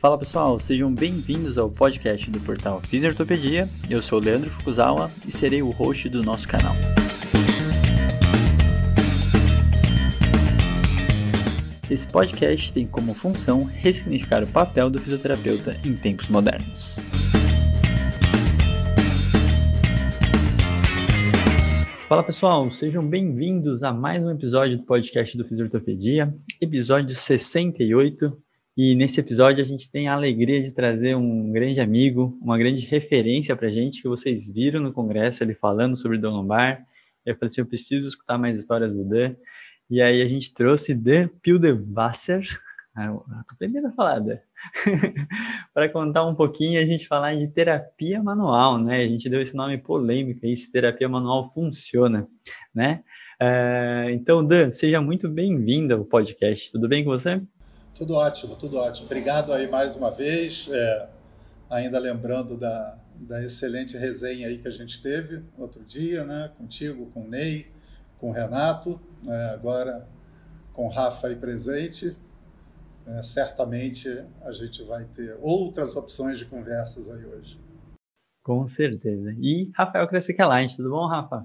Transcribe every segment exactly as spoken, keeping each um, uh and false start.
Fala pessoal, sejam bem-vindos ao podcast do Portal Fisiortopedia. Eu sou o Leandro Fukuzawa e serei o host do nosso canal. Esse podcast tem como função ressignificar o papel do fisioterapeuta em tempos modernos. Fala pessoal, sejam bem-vindos a mais um episódio do podcast do Fisiortopedia, episódio sessenta e oito. E nesse episódio a gente tem a alegria de trazer um grande amigo, uma grande referência pra gente, que vocês viram no congresso ele falando sobre Dan Lombar. Eu falei assim, eu preciso escutar mais histórias do Dan. E aí a gente trouxe Dan Pilderwasser, eu tô aprendendo a falar, Dan, para contar um pouquinho e a gente falar de terapia manual, né? A gente deu esse nome polêmico aí, se terapia manual funciona, né? Uh, então, Dan, seja muito bem-vindo ao podcast, tudo bem com você? Tudo ótimo, tudo ótimo. Obrigado aí mais uma vez, é, ainda lembrando da, da excelente resenha aí que a gente teve outro dia, né? Contigo, com o Ney, com o Renato, é, agora com o Rafa aí presente. É, certamente a gente vai ter outras opções de conversas aí hoje. Com certeza. E Rafael Cresciclain, tudo bom, Rafa?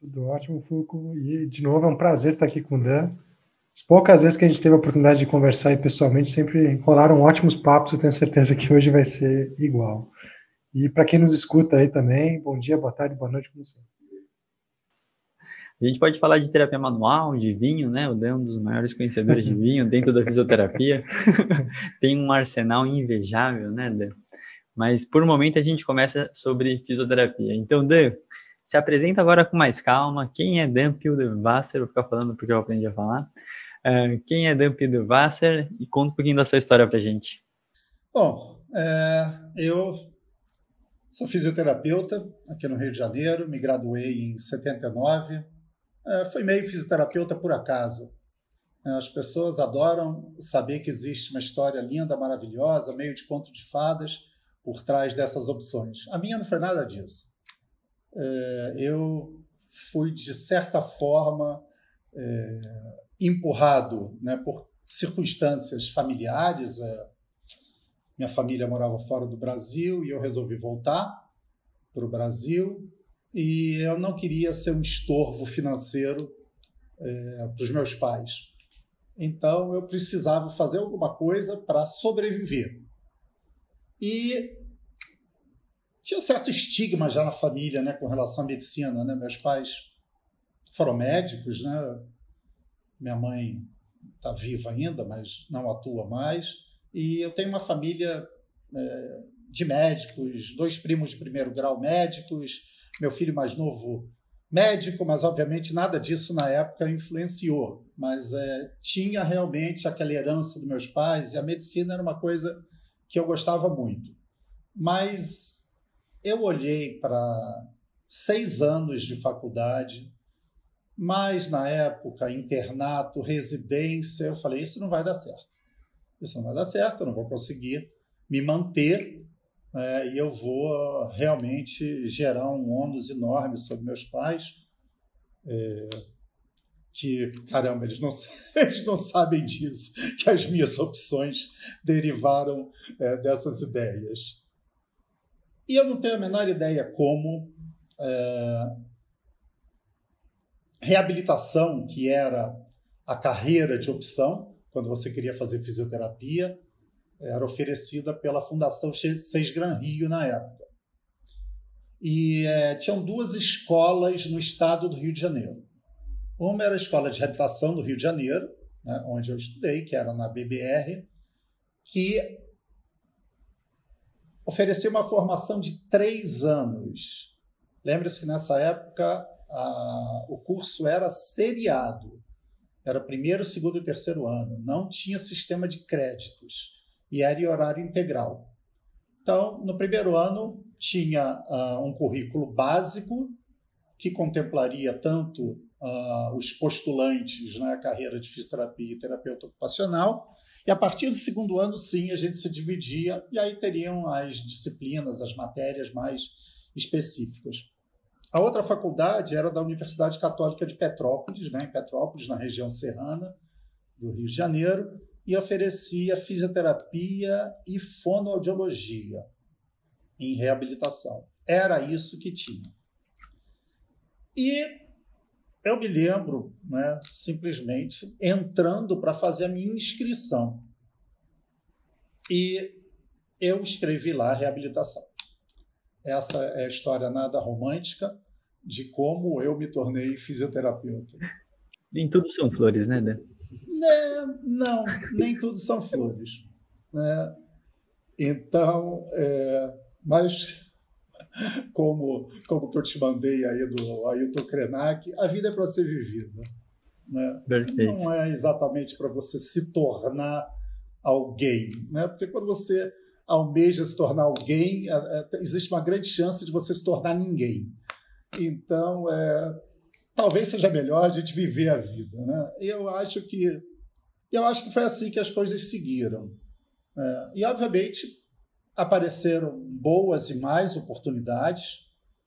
Tudo ótimo, Fuco. E, de novo, é um prazer estar aqui com o Dan. As poucas vezes que a gente teve a oportunidade de conversar aí pessoalmente, sempre rolaram ótimos papos, eu tenho certeza que hoje vai ser igual. E para quem nos escuta aí também, bom dia, boa tarde, boa noite, como sempre. A gente pode falar de terapia manual, de vinho, né? O Dan é um dos maiores conhecedores de vinho dentro da fisioterapia. Tem um arsenal invejável, né, Dan? Mas, por um momento, a gente começa sobre fisioterapia. Então, Dan, se apresenta agora com mais calma. Quem é Dan Pilderwasser? Vou ficar falando porque eu aprendi a falar. Uh, quem é Dan Pilderwasser e conta um pouquinho da sua história para a gente. Bom, é, eu sou fisioterapeuta aqui no Rio de Janeiro, me graduei em setenta e nove, é, fui meio fisioterapeuta por acaso. É, as pessoas adoram saber que existe uma história linda, maravilhosa, meio de conto de fadas por trás dessas opções. A minha não foi nada disso. É, eu fui, de certa forma, é, empurrado, né, por circunstâncias familiares. Minha família morava fora do Brasil e eu resolvi voltar para o Brasil, e eu não queria ser um estorvo financeiro é, para os meus pais. Então eu precisava fazer alguma coisa para sobreviver. E tinha um certo estigma já na família, né, com relação à medicina, né? Meus pais foram médicos, né? Minha mãe está viva ainda, mas não atua mais. E eu tenho uma família é, de médicos, dois primos de primeiro grau médicos, meu filho mais novo médico, mas obviamente nada disso na época influenciou. Mas é, tinha realmente aquela herança dos meus pais, e a medicina era uma coisa que eu gostava muito. Mas eu olhei para seis anos de faculdade, mas na época, internato, residência, eu falei, isso não vai dar certo. Isso não vai dar certo, eu não vou conseguir me manter, é, e eu vou realmente gerar um ônus enorme sobre meus pais, é, que, caramba, eles não, eles não sabem disso, que as minhas opções derivaram é, dessas ideias. E eu não tenho a menor ideia como... É, reabilitação, que era a carreira de opção, quando você queria fazer fisioterapia, era oferecida pela Fundação SESGRANRIO na época. E é, tinham duas escolas no estado do Rio de Janeiro. Uma era a Escola de Reabilitação do Rio de Janeiro, né, onde eu estudei, que era na B B R, que oferecia uma formação de três anos. Lembre-se que nessa época... Ah, o curso era seriado, era primeiro, segundo e terceiro ano, não tinha sistema de créditos e era em horário integral. Então, no primeiro ano, tinha ah, um currículo básico que contemplaria tanto ah, os postulantes na, né, carreira de fisioterapia e terapeuta ocupacional, e a partir do segundo ano, sim, a gente se dividia e aí teriam as disciplinas, as matérias mais específicas. A outra faculdade era da Universidade Católica de Petrópolis, né, em Petrópolis, na região serrana do Rio de Janeiro, e oferecia fisioterapia e fonoaudiologia em reabilitação. Era isso que tinha. E eu me lembro, né, simplesmente, entrando para fazer a minha inscrição. E eu escrevi lá reabilitação. Essa é a história nada romântica de como eu me tornei fisioterapeuta. Nem tudo são flores, né, Dan? Né? Não, nem tudo são flores. Né? Então, é, mas... Como, como que eu te mandei aí do Ailton Krenak, a vida é para ser vivida. Né? Não é exatamente para você se tornar alguém. Né? Porque quando você almeja se tornar alguém, existe uma grande chance de você se tornar ninguém. Então, é, talvez seja melhor a gente viver a vida. Né? Eu acho que, eu acho que foi assim que as coisas seguiram. É, e, obviamente... apareceram boas e mais oportunidades,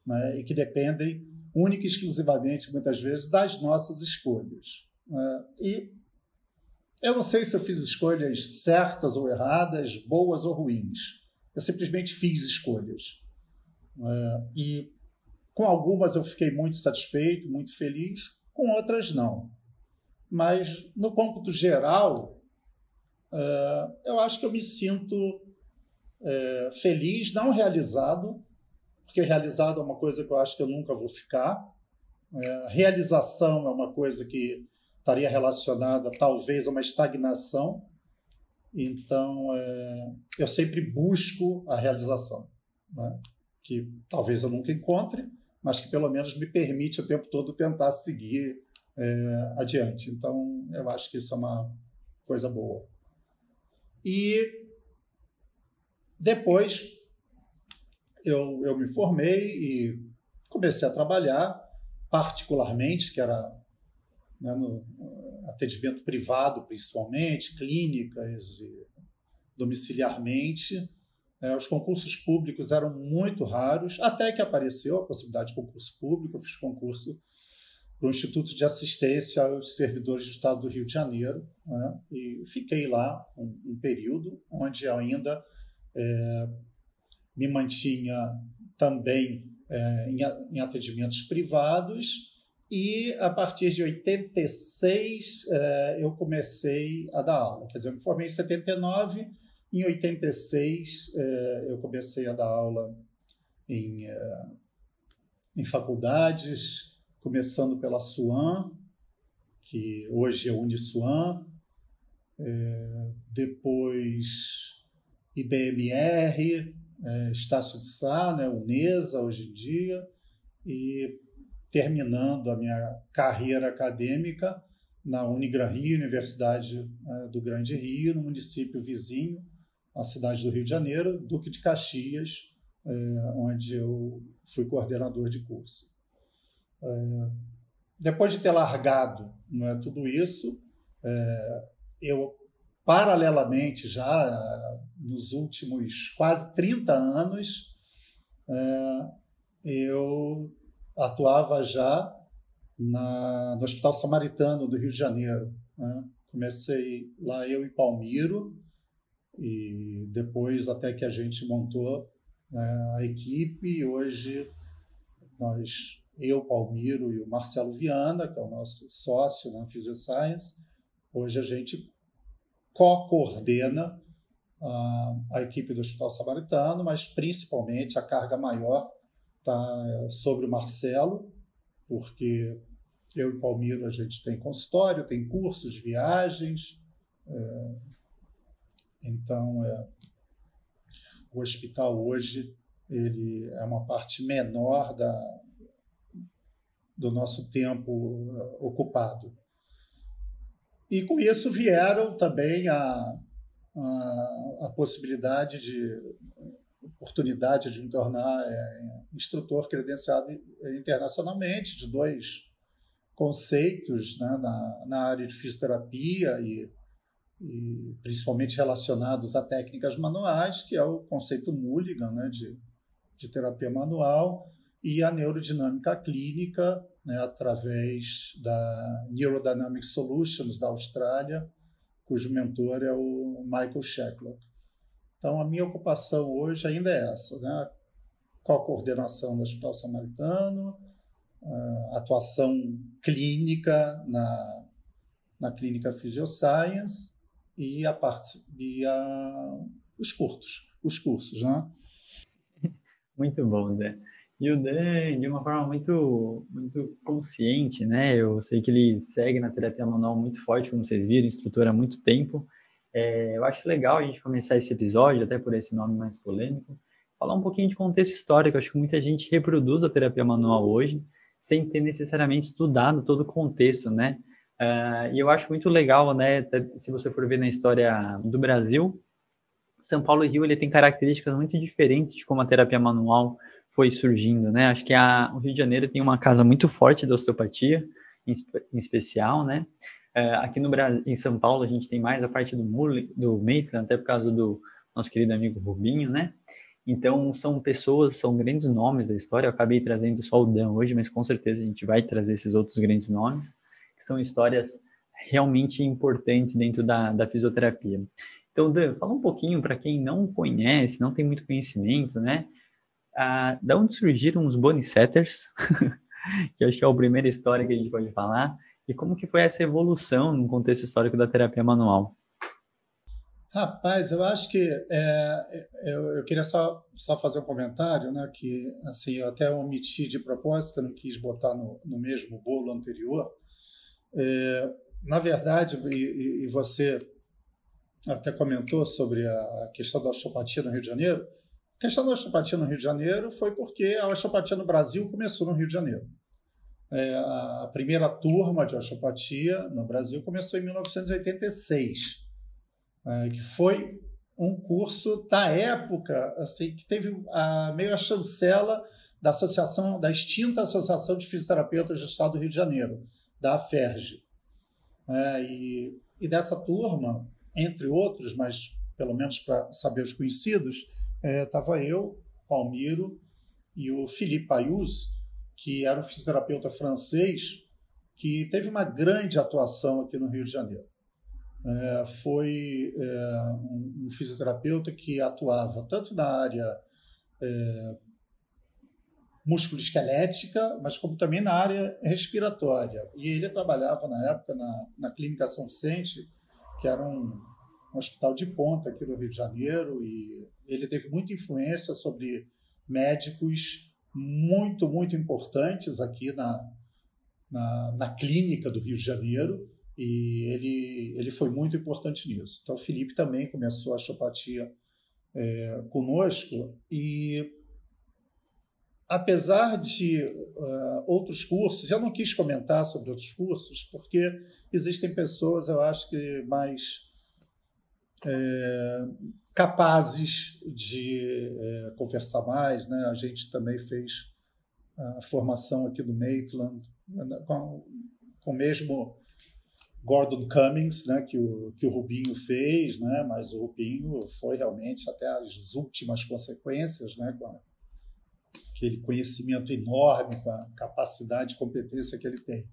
né, e que dependem única e exclusivamente, muitas vezes, das nossas escolhas. Né? E eu não sei se eu fiz escolhas certas ou erradas, boas ou ruins. Eu simplesmente fiz escolhas. Né? E com algumas eu fiquei muito satisfeito, muito feliz, com outras não. Mas, no cômputo geral, uh, eu acho que eu me sinto... É, feliz, não realizado, porque realizado é uma coisa que eu acho que eu nunca vou ficar. É, realização é uma coisa que estaria relacionada talvez a uma estagnação. Então, é, eu sempre busco a realização, né? Que talvez eu nunca encontre, mas que pelo menos me permite o tempo todo tentar seguir é, adiante. Então, eu acho que isso é uma coisa boa. E... Depois, eu, eu me formei e comecei a trabalhar particularmente, que era, né, no atendimento privado, principalmente, clínicas, e domiciliarmente. É, os concursos públicos eram muito raros, até que apareceu a possibilidade de concurso público. Eu fiz concurso para o Instituto de Assistência aos Servidores do Estado do Rio de Janeiro, né, e fiquei lá um, um período onde ainda... É, me mantinha também é, em, em atendimentos privados e, a partir de oitenta e seis, é, eu comecei a dar aula. Quer dizer, eu me formei em setenta e nove, em oitenta e seis é, eu comecei a dar aula em, é, em faculdades, começando pela SUAM, que hoje é Unisuam, é, depois... I B M R, é, Estácio de Sá, né, UNESA hoje em dia, e terminando a minha carreira acadêmica na Unigranrio, Universidade é, do Grande Rio, no município vizinho, a cidade do Rio de Janeiro, Duque de Caxias, é, onde eu fui coordenador de curso. É, depois de ter largado, né, tudo isso, é, eu... Paralelamente, já nos últimos quase trinta anos, eu atuava já na, no Hospital Samaritano do Rio de Janeiro. Comecei lá eu e Palmeiro, e depois até que a gente montou a equipe. Hoje, nós, eu, Palmeiro e o Marcelo Viana, que é o nosso sócio na Physioscience, hoje a gente... co-coordena uh, a equipe do Hospital Samaritano, mas principalmente a carga maior está sobre o Marcelo, porque eu e Palmeiro a gente tem consultório, tem cursos, viagens, é, então é, o hospital hoje ele é uma parte menor da, do nosso tempo ocupado. E com isso vieram também a, a, a possibilidade de, oportunidade de me tornar é, instrutor credenciado internacionalmente de dois conceitos, né, na, na área de fisioterapia e, e principalmente relacionados a técnicas manuais, que é o conceito Mulligan, né, de, de terapia manual, e a neurodinâmica clínica, né, através da Neurodynamic Solutions da Austrália, cujo mentor é o Michael Sheklock. Então, a minha ocupação hoje ainda é essa, né? Co-coordenação do Hospital Samaritano, atuação clínica na, na clínica Fisioscience e, a parte, e a, os, curtos, os cursos. Né? Muito bom, Dan. E o Dan, de uma forma muito, muito consciente, né? Eu sei que ele segue na terapia manual muito forte, como vocês viram, instrutora há muito tempo. É, eu acho legal a gente começar esse episódio, até por esse nome mais polêmico, falar um pouquinho de contexto histórico. Acho que muita gente reproduz a terapia manual hoje sem ter necessariamente estudado todo o contexto, né? Uh, e eu acho muito legal, né? Se você for ver na história do Brasil, São Paulo e Rio, ele tem características muito diferentes de como a terapia manual foi surgindo, né? Acho que a, o Rio de Janeiro tem uma casa muito forte da osteopatia, em, em especial, né? Uh, aqui no Brasil, em São Paulo, a gente tem mais a parte do, do Maitland, até por causa do nosso querido amigo Rubinho, né? Então, são pessoas, são grandes nomes da história. Eu acabei trazendo só o Dan hoje, mas com certeza a gente vai trazer esses outros grandes nomes, que são histórias realmente importantes dentro da, da fisioterapia. Então, Dan, fala um pouquinho para quem não conhece, não tem muito conhecimento, né? Ah, da onde surgiram os bonisetters, que acho que é a primeira história que a gente pode falar, e como que foi essa evolução no contexto histórico da terapia manual? Rapaz, eu acho que é, eu, eu queria só, só fazer um comentário, né, que assim, eu até omiti de propósito, não quis botar no, no mesmo bolo anterior. É, na verdade, e, e você até comentou sobre a questão da osteopatia no Rio de Janeiro, a questão da osteopatia no Rio de Janeiro foi porque a osteopatia no Brasil começou no Rio de Janeiro. É, a primeira turma de osteopatia no Brasil começou em mil novecentos e oitenta e seis, que foi um curso da época, assim, que teve a, meio a chancela da associação, da extinta Associação de Fisioterapeutas do Estado do Rio de Janeiro, da AFERJ. É, e, e dessa turma, entre outros, mas pelo menos para saber os conhecidos, estava é, eu, Palmeiro e o Philippe Payuz, que era um fisioterapeuta francês, que teve uma grande atuação aqui no Rio de Janeiro. É, foi é, um, um fisioterapeuta que atuava tanto na área é, músculo-esquelética, mas como também na área respiratória. E ele trabalhava, na época, na, na Clínica São Vicente, que era um, um hospital de ponta aqui no Rio de Janeiro, e ele teve muita influência sobre médicos muito, muito importantes aqui na, na, na clínica do Rio de Janeiro, e ele, ele foi muito importante nisso. Então, o Felipe também começou a osteopatia é, conosco, e apesar de uh, outros cursos, eu não quis comentar sobre outros cursos, porque existem pessoas, eu acho que mais é, capazes de é, conversar mais, né? A gente também fez a formação aqui do Maitland, com, com o mesmo Gordon Cummings, né, que o, que o Rubinho fez, né, mas o Rubinho foi realmente até as últimas consequências, né, com aquele conhecimento enorme, com a capacidade e competência que ele tem.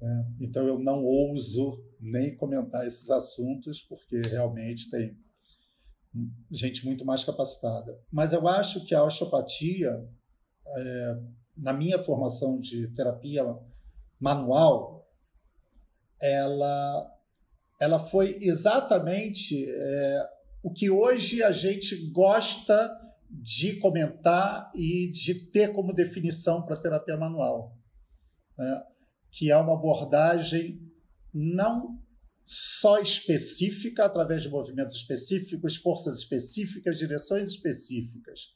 É, então, eu não ouso nem comentar esses assuntos, porque realmente tem gente muito mais capacitada. Mas eu acho que a osteopatia, é, na minha formação de terapia manual, Ela, ela foi exatamente é, o que hoje a gente gosta de comentar e de ter como definição para a terapia manual, né? Que é uma abordagem não só específica, através de movimentos específicos, forças específicas, direções específicas,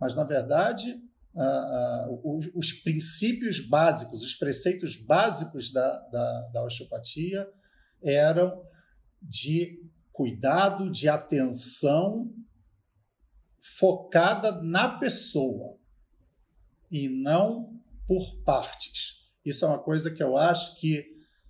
mas, na verdade, Uh, uh, os, os princípios básicos, os preceitos básicos da, da, da osteopatia eram de cuidado, de atenção focada na pessoa e não por partes. Isso é uma coisa que eu acho que,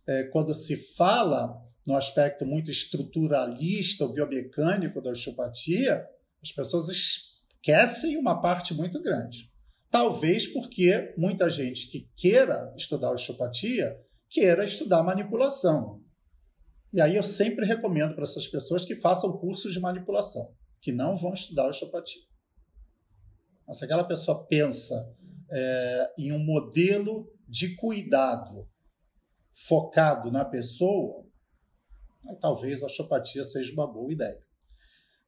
é, quando se fala no aspecto muito estruturalista ou biomecânico da osteopatia, as pessoas esquecem uma parte muito grande. Talvez porque muita gente que queira estudar osteopatia queira estudar manipulação. E aí eu sempre recomendo para essas pessoas que façam cursos de manipulação, que não vão estudar osteopatia. Mas se aquela pessoa pensa é, em um modelo de cuidado focado na pessoa, aí talvez a osteopatia seja uma boa ideia.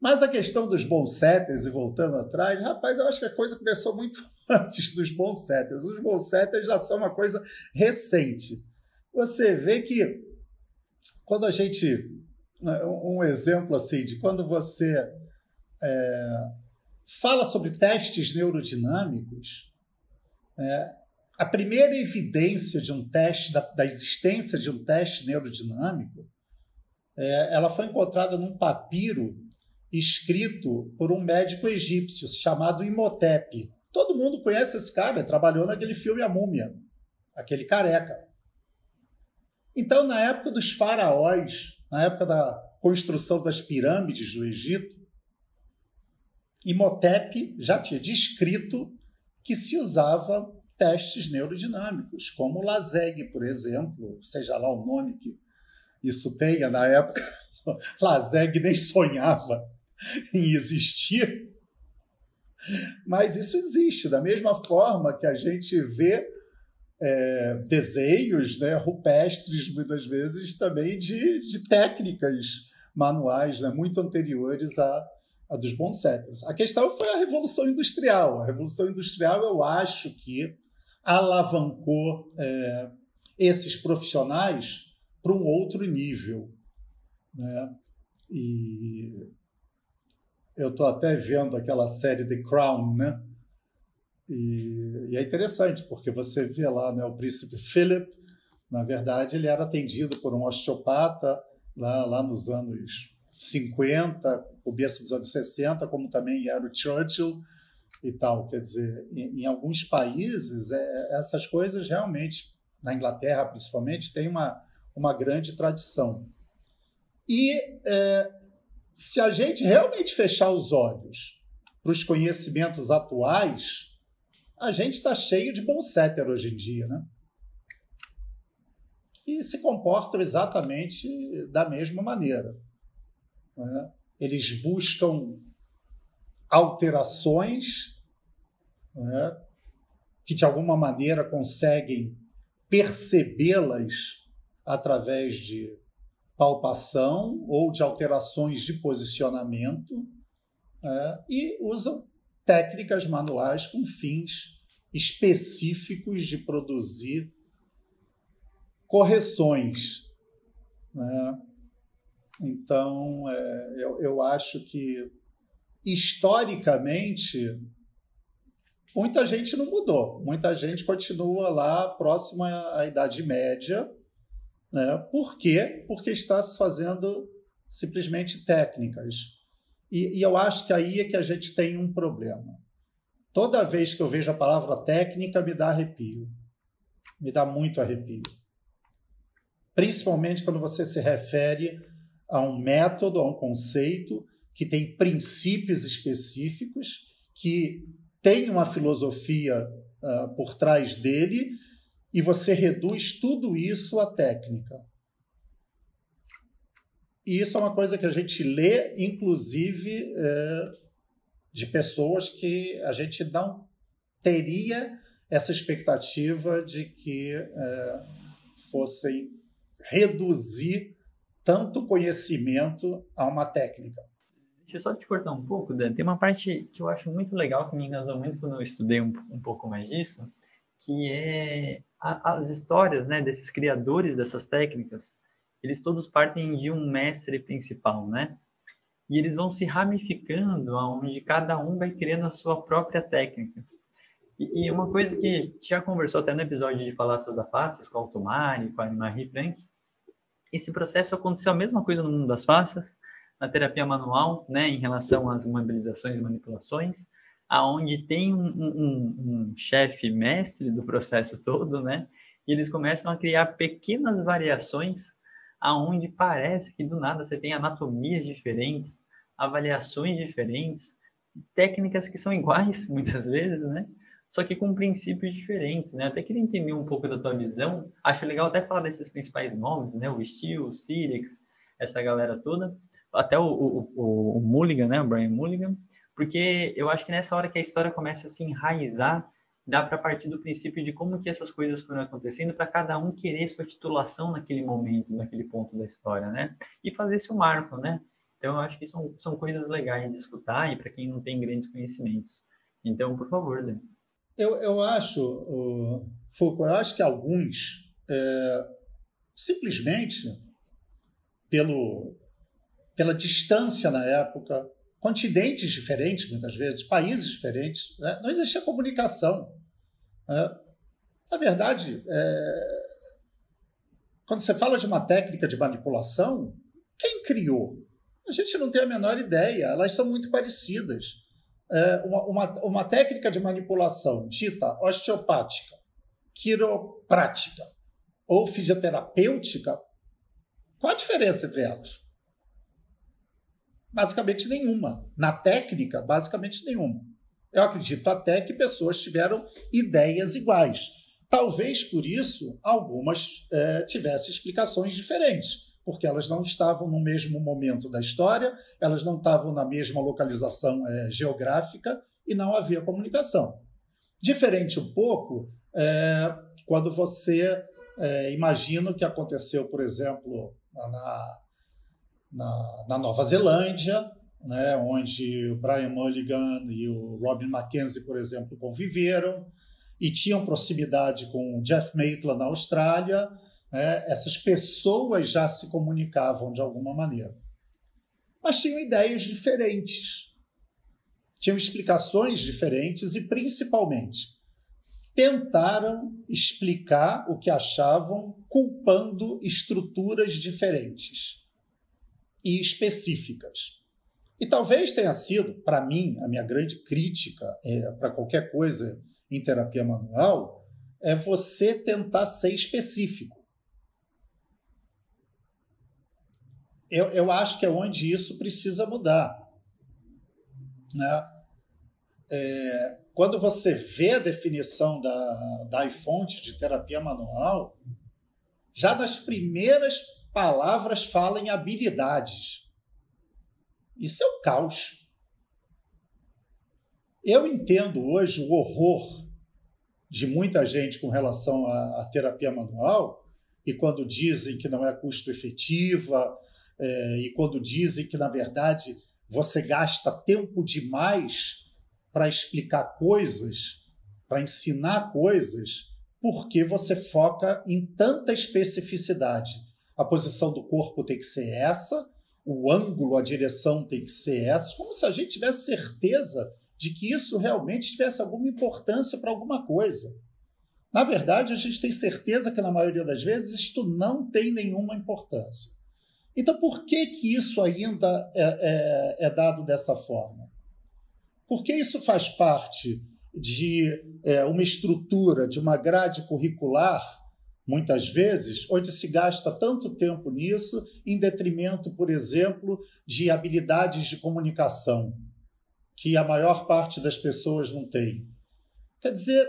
Mas a questão dos bons-setters, e voltando atrás, rapaz, eu acho que a coisa começou muito antes dos bons-setters. Os bons-setters já são uma coisa recente. Você vê que quando a gente... Um exemplo assim, de quando você é, fala sobre testes neurodinâmicos, é, a primeira evidência de um teste, da, da existência de um teste neurodinâmico, é, ela foi encontrada num papiro escrito por um médico egípcio chamado Imhotep. Todo mundo conhece esse cara, trabalhou naquele filme A Múmia, aquele careca. Então, na época dos faraós, na época da construção das pirâmides do Egito, Imhotep já tinha descrito que se usava testes neurodinâmicos, como o Lasègue, por exemplo, seja lá o nome que isso tenha na época. Lasègue nem sonhava em existir, mas isso existe, da mesma forma que a gente vê é, desenhos, né, rupestres, muitas vezes, também de, de técnicas manuais, né, muito anteriores à, à dos bons-setters. A questão foi a Revolução Industrial. A Revolução Industrial, eu acho que alavancou é, esses profissionais para um outro nível, né? E eu estou até vendo aquela série The Crown, né? E, e é interessante, porque você vê lá, né, o príncipe Philip, na verdade, ele era atendido por um osteopata lá, lá nos anos cinquenta, começo dos anos sessenta, como também era o Churchill e tal. Quer dizer, em, em alguns países, é, essas coisas realmente, na Inglaterra principalmente, tem uma, uma grande tradição. E é, se a gente realmente fechar os olhos para os conhecimentos atuais, a gente está cheio de bons-setter hoje em dia, né? E se comportam exatamente da mesma maneira, né? Eles buscam alterações, né, que de alguma maneira conseguem percebê-las através de palpação ou de alterações de posicionamento, é, e usam técnicas manuais com fins específicos de produzir correções, né? Então, é, eu, eu acho que, historicamente, muita gente não mudou. Muita gente continua lá próxima à Idade Média. Por quê? Porque está se fazendo simplesmente técnicas. E, e eu acho que aí é que a gente tem um problema. Toda vez que eu vejo a palavra técnica, me dá arrepio. Me dá muito arrepio. Principalmente quando você se refere a um método, a um conceito que tem princípios específicos, que tem uma filosofia uh, por trás dele, e você reduz tudo isso à técnica. E isso é uma coisa que a gente lê, inclusive, é, de pessoas que a gente não teria essa expectativa de que é, fossem reduzir tanto conhecimento a uma técnica. Deixa eu só te cortar um pouco, Dan. Tem uma parte que eu acho muito legal, que me engasou muito quando eu estudei um, um pouco mais disso, que é a, as histórias, né, desses criadores dessas técnicas. Eles todos partem de um mestre principal, né? E eles vão se ramificando, onde cada um vai criando a sua própria técnica. E, e uma coisa que a gente já conversou até no episódio de Falácias da Faces, com a Altomari, com a Marie Frank, esse processo aconteceu a mesma coisa no mundo das faces, na terapia manual, né, em relação às mobilizações e manipulações, aonde tem um, um, um chefe mestre do processo todo, né? E eles começam a criar pequenas variações, aonde parece que do nada você tem anatomias diferentes, avaliações diferentes, técnicas que são iguais muitas vezes, né? Só que com princípios diferentes, né? Eu até queria entender um pouco da tua visão. Acho legal até falar desses principais nomes, né? O Steele, o Sirex, essa galera toda, até o, o, o, o Mulligan, né, o Brian Mulligan, porque eu acho que nessa hora que a história começa a se enraizar, dá para partir do princípio de como que essas coisas foram acontecendo para cada um querer sua titulação naquele momento, naquele ponto da história, né? E fazer seu marco, né? Então, eu acho que são, são coisas legais de escutar e para quem não tem grandes conhecimentos. Então, por favor, Dan. Eu, eu acho, Foucault, eu acho que alguns, é, simplesmente, pelo, pela distância na época, continentes diferentes, muitas vezes, países diferentes, né? Não existia comunicação. Né? Na verdade, é, quando você fala de uma técnica de manipulação, quem criou? A gente não tem a menor ideia, elas são muito parecidas. É uma, uma, uma técnica de manipulação dita osteopática, quiroprática ou fisioterapêutica, qual a diferença entre elas? Basicamente nenhuma. Na técnica, basicamente nenhuma. Eu acredito até que pessoas tiveram ideias iguais. Talvez por isso algumas é, tivessem explicações diferentes, porque elas não estavam no mesmo momento da história, elas não estavam na mesma localização é, geográfica e não havia comunicação. Diferente um pouco é, quando você é, imagina o que aconteceu, por exemplo, na, na, na Nova Zelândia, né, onde o Brian Mulligan e o Robin Mackenzie, por exemplo, conviveram e tinham proximidade com o Jeff Maitland na Austrália. É, essas pessoas já se comunicavam de alguma maneira. Mas tinham ideias diferentes, tinham explicações diferentes e, principalmente, tentaram explicar o que achavam culpando estruturas diferentes e específicas. E talvez tenha sido, para mim, a minha grande crítica é, para qualquer coisa em terapia manual, é você tentar ser específico. Eu, eu acho que é onde isso precisa mudar. Né? É, quando você vê a definição da, da iFont de terapia manual, já nas primeiras palavras fala em habilidades. Isso é um caos. Eu entendo hoje o horror de muita gente com relação à, à terapia manual, e quando dizem que não é custo efetiva, É, e quando dizem que, na verdade, você gasta tempo demais para explicar coisas, para ensinar coisas, porque você foca em tanta especificidade. A posição do corpo tem que ser essa, o ângulo, a direção tem que ser essa, como se a gente tivesse certeza de que isso realmente tivesse alguma importância para alguma coisa. Na verdade, a gente tem certeza que, na maioria das vezes, isto não tem nenhuma importância. Então, por que que isso ainda é, é, é dado dessa forma? Porque isso faz parte de é, uma estrutura, de uma grade curricular, muitas vezes, onde se gasta tanto tempo nisso, em detrimento, por exemplo, de habilidades de comunicação, que a maior parte das pessoas não tem. Quer dizer,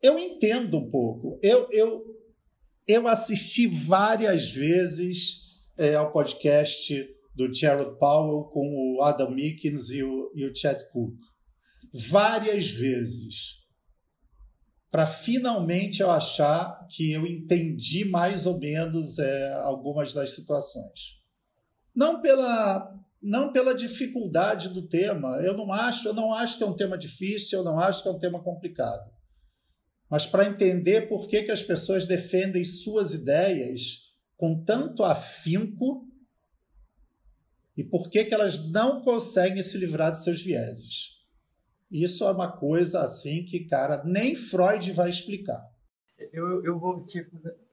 eu entendo um pouco, eu... eu Eu assisti várias vezes é, ao podcast do Jared Powell com o Adam Meakins e o, e o Chad Cook. Várias vezes. Para finalmente eu achar que eu entendi mais ou menos é, algumas das situações. Não pela, não pela dificuldade do tema. Eu não acho, eu não acho que é um tema difícil, eu não acho que é um tema complicado. Mas para entender por que, que as pessoas defendem suas ideias com tanto afinco e por que, que elas não conseguem se livrar de seus vieses. Isso é uma coisa assim que, cara, nem Freud vai explicar. Eu, eu vou te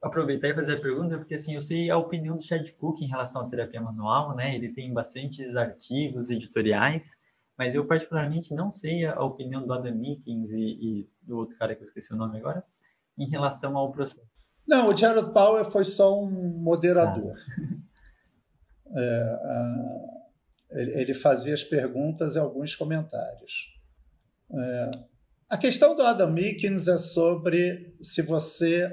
aproveitar e fazer a pergunta, porque assim, eu sei a opinião do Chad Cook em relação à terapia manual, né? Ele tem bastantes artigos editoriais, mas eu particularmente não sei a opinião do Adam Meakins e, e do outro cara que eu esqueci o nome agora, em relação ao processo. Não, o Jared Powell foi só um moderador. Ah. É, a, ele fazia as perguntas e alguns comentários. É, a questão do Adam Meakins é sobre se você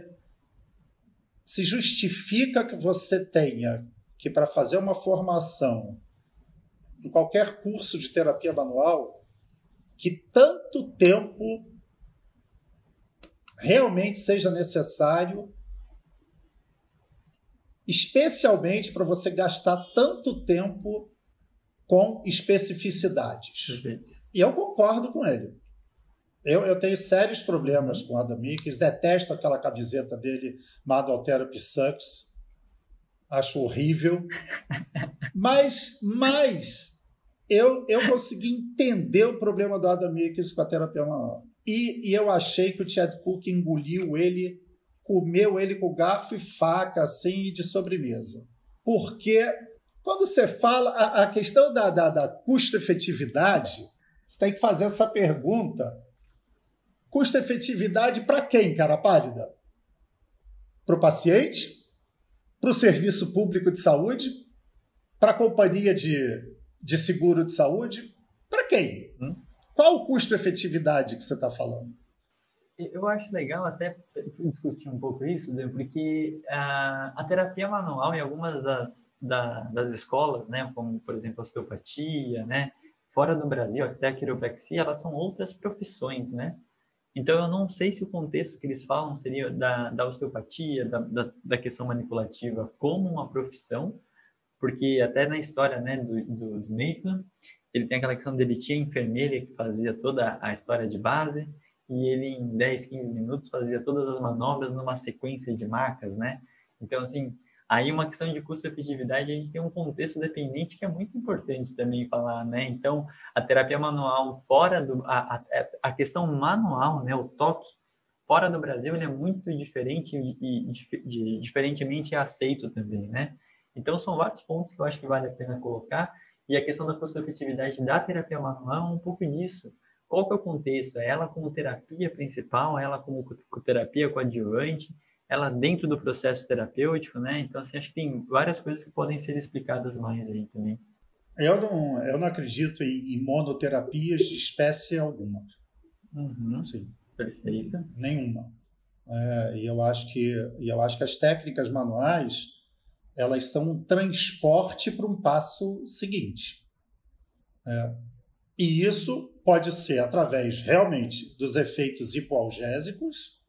se justifica que você tenha que que para fazer uma formação em qualquer curso de terapia manual, que tanto tempo realmente seja necessário, especialmente para você gastar tanto tempo com especificidades. Perfeito. E eu concordo com ele. Eu, eu tenho sérios problemas com o Adam Meakins, detesto aquela camiseta dele, Manual Therapy Sucks, acho horrível, mas, mas eu, eu consegui entender o problema do Adam Meakins com a terapia manual. E, e eu achei que o Chad Cook engoliu ele, comeu ele com garfo e faca, assim, de sobremesa. Porque quando você fala a, a questão da, da, da custo-efetividade, você tem que fazer essa pergunta... Custo-efetividade para quem, cara pálida? Para o paciente? Para o serviço público de saúde? Para a companhia de, de seguro de saúde? Para quem? Hum? Qual o custo-efetividade que você está falando? Eu acho legal até discutir um pouco isso, porque a, a terapia manual em algumas das, da, das escolas, né, como, por exemplo, a osteopatia, né, fora do Brasil, até a quiropraxia, elas são outras profissões, né? Então, eu não sei se o contexto que eles falam seria da, da osteopatia, da, da, da questão manipulativa como uma profissão, porque até na história, né, do, do, do Maitland, ele tem aquela questão dele tinha enfermeira que fazia toda a história de base e ele, em dez, quinze minutos, fazia todas as manobras numa sequência de macas, né? Então, assim, aí uma questão de custo-efetividade, a gente tem um contexto dependente que é muito importante também falar, né? Então, a terapia manual fora do... A, a, a questão manual, né? O toque, fora do Brasil, ele é muito diferente e, e de, de, diferentemente é aceito também, né? Então, são vários pontos que eu acho que vale a pena colocar. E a questão da custo-efetividade da terapia manual é um pouco disso. Qual que é o contexto? É ela como terapia principal? É ela como terapia coadjuvante? Ela dentro do processo terapêutico, né? Então, assim, acho que tem várias coisas que podem ser explicadas mais aí também. Eu não, eu não acredito em, em monoterapias de espécie alguma. Uhum, sim. Perfeito. Nenhuma. É, e eu acho que, eu acho que as técnicas manuais, elas são um transporte para um passo seguinte. É, e isso pode ser através, realmente, dos efeitos hipoalgésicos,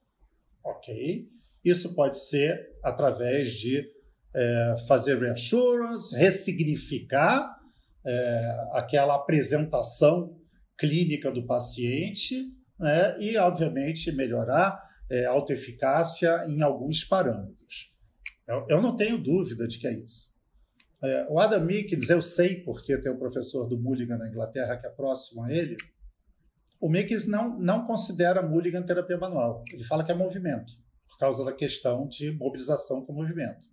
ok, isso pode ser através de é, fazer reassurance, ressignificar é, aquela apresentação clínica do paciente, né, e, obviamente, melhorar é, a autoeficácia em alguns parâmetros. Eu, eu não tenho dúvida de que é isso. É, o Adam Meakins, eu sei porque tem um professor do Mulligan na Inglaterra que é próximo a ele, o Meakins não, não considera Mulligan terapia manual. Ele fala que é movimento, por causa da questão de mobilização com movimento.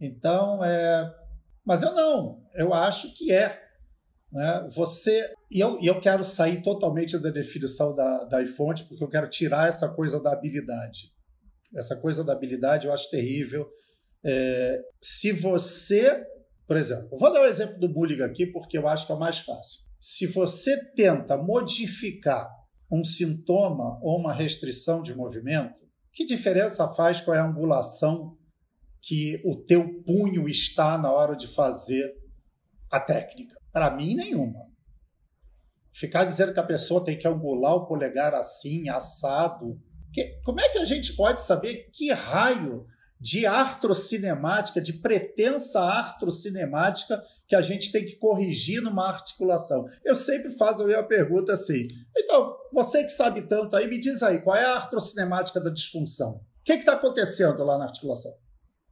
Então, é... mas eu não, eu acho que é. Né? Você... E eu, eu quero sair totalmente da definição da, da iFonte, porque eu quero tirar essa coisa da habilidade. Essa coisa da habilidade eu acho terrível. É... Se você, por exemplo, eu vou dar um exemplo do Mulligan aqui, porque eu acho que é o mais fácil. Se você tenta modificar um sintoma ou uma restrição de movimento, que diferença faz qual é a angulação que o teu punho está na hora de fazer a técnica? Para mim, nenhuma. Ficar dizendo que a pessoa tem que angular o polegar assim, assado. Que, como é que a gente pode saber que raio de artrocinemática, de pretensa artrocinemática que a gente tem que corrigir numa articulação? Eu sempre faço a mesma pergunta assim. Então, você que sabe tanto aí, me diz aí, qual é a artrocinemática da disfunção? O que está acontecendo lá na articulação?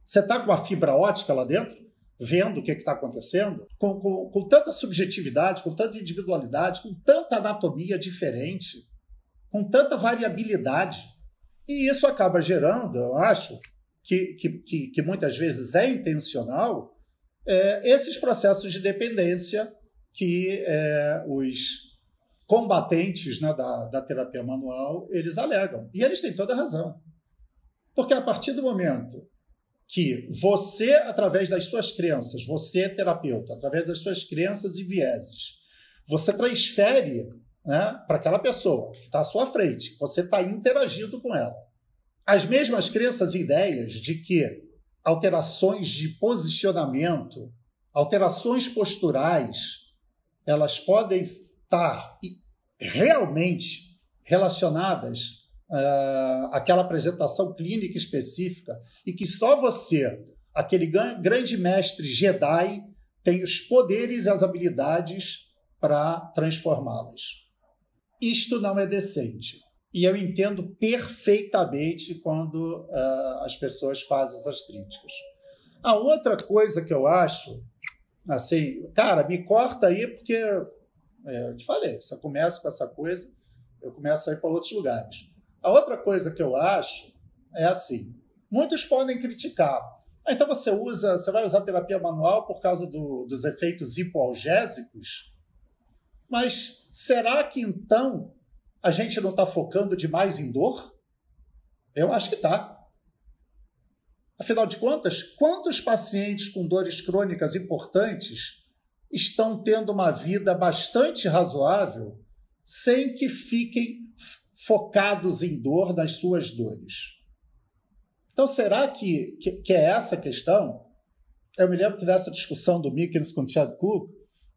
Você está com uma fibra ótica lá dentro, vendo o que está acontecendo? Com, com, com tanta subjetividade, com tanta individualidade, com tanta anatomia diferente, com tanta variabilidade. E isso acaba gerando, eu acho, que, que, que, que muitas vezes é intencional, é, esses processos de dependência que é, os... combatentes, né, da, da terapia manual, eles alegam. E eles têm toda a razão. Porque a partir do momento que você, através das suas crenças, você, terapeuta, através das suas crenças e vieses, você transfere, né, para aquela pessoa que está à sua frente, que você está interagindo com ela, as mesmas crenças e ideias de que alterações de posicionamento, alterações posturais, elas podem estar realmente relacionadas uh, àquela apresentação clínica específica e que só você, aquele grande mestre Jedi, tem os poderes e as habilidades para transformá-las. Isto não é decente. E eu entendo perfeitamente quando uh, as pessoas fazem essas críticas. A outra coisa que eu acho, assim, cara, me corta aí, porque é, eu te falei, se eu começo com essa coisa, eu começo a ir para outros lugares. A outra coisa que eu acho é assim, muitos podem criticar. Ah, então você usa, você vai usar terapia manual por causa do, dos efeitos hipoalgésicos? Mas será que então a gente não está focando demais em dor? Eu acho que está. Afinal de contas, quantos pacientes com dores crônicas importantes estão tendo uma vida bastante razoável sem que fiquem focados em dor nas suas dores? Então, será que, que, que é essa a questão? Eu me lembro que nessa discussão do Mickens com o Chad Cook,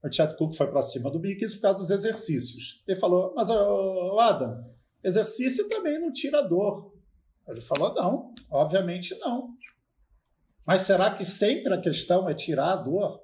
o Chad Cook foi para cima do Mickens por causa dos exercícios. Ele falou, mas, ô, Adam, exercício também não tira dor. Ele falou, não, obviamente não. Mas será que sempre a questão é tirar a dor?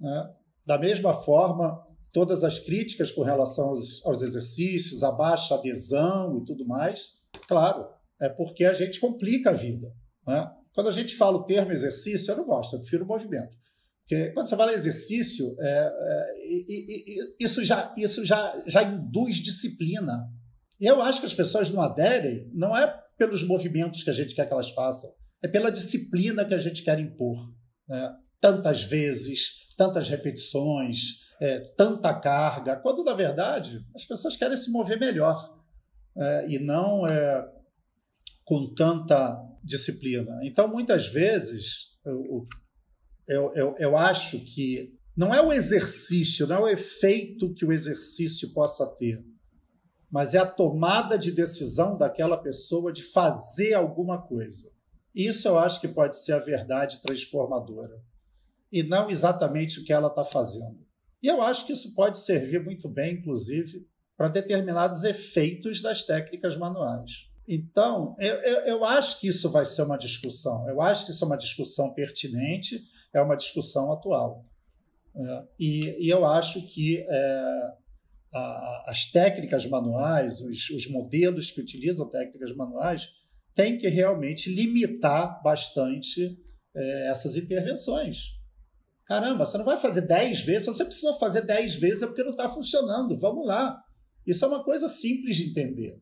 Né? Da mesma forma, todas as críticas com relação aos, aos exercícios, a baixa adesão e tudo mais, claro, é porque a gente complica a vida. Né? Quando a gente fala o termo exercício, eu não gosto, eu prefiro o movimento. Porque quando você fala exercício, é, é, é, isso, já, isso já, já induz disciplina. Eu acho que as pessoas não aderem, não é pelos movimentos que a gente quer que elas façam, é pela disciplina que a gente quer impor. Né? Tantas vezes, tantas repetições, é, tanta carga, quando, na verdade, as pessoas querem se mover melhor é, e não é, com tanta disciplina. Então, muitas vezes, o Eu, eu, eu acho que não é o exercício, não é o efeito que o exercício possa ter, mas é a tomada de decisão daquela pessoa de fazer alguma coisa. Isso eu acho que pode ser a verdade transformadora, e não exatamente o que ela está fazendo. E eu acho que isso pode servir muito bem, inclusive, para determinados efeitos das técnicas manuais. Então, eu, eu, eu acho que isso vai ser uma discussão. Eu acho que isso é uma discussão pertinente, é uma discussão atual. É, e, e eu acho que é, a, as técnicas manuais, os, os modelos que utilizam técnicas manuais, têm que realmente limitar bastante é, essas intervenções. Caramba, você não vai fazer dez vezes, se você precisou fazer dez vezes é porque não está funcionando, vamos lá. Isso é uma coisa simples de entender.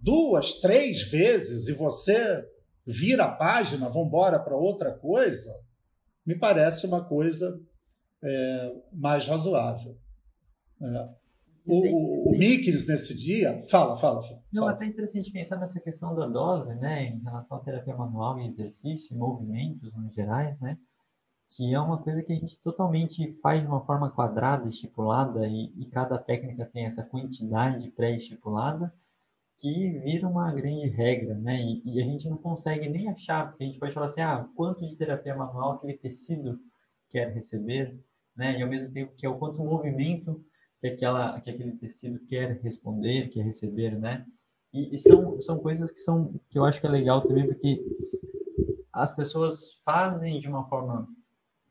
Duas, três vezes e você vira a página, vamos embora para outra coisa, me parece uma coisa é, mais razoável. É. O, o Mickens, nesse dia... Fala, fala, fala. Não, fala. Até interessante pensar nessa questão da dose, né, em relação à terapia manual e exercício, e movimentos em gerais, né, que é uma coisa que a gente totalmente faz de uma forma quadrada, estipulada, e, e cada técnica tem essa quantidade pré-estipulada, que vira uma grande regra, né? E, e a gente não consegue nem achar, porque a gente pode falar assim, ah, quanto de terapia manual aquele tecido quer receber, né? E ao mesmo tempo que é o quanto movimento que, aquela, que aquele tecido quer responder, quer receber, né? E, e são, são coisas que, são, que eu acho que é legal também, porque as pessoas fazem de uma forma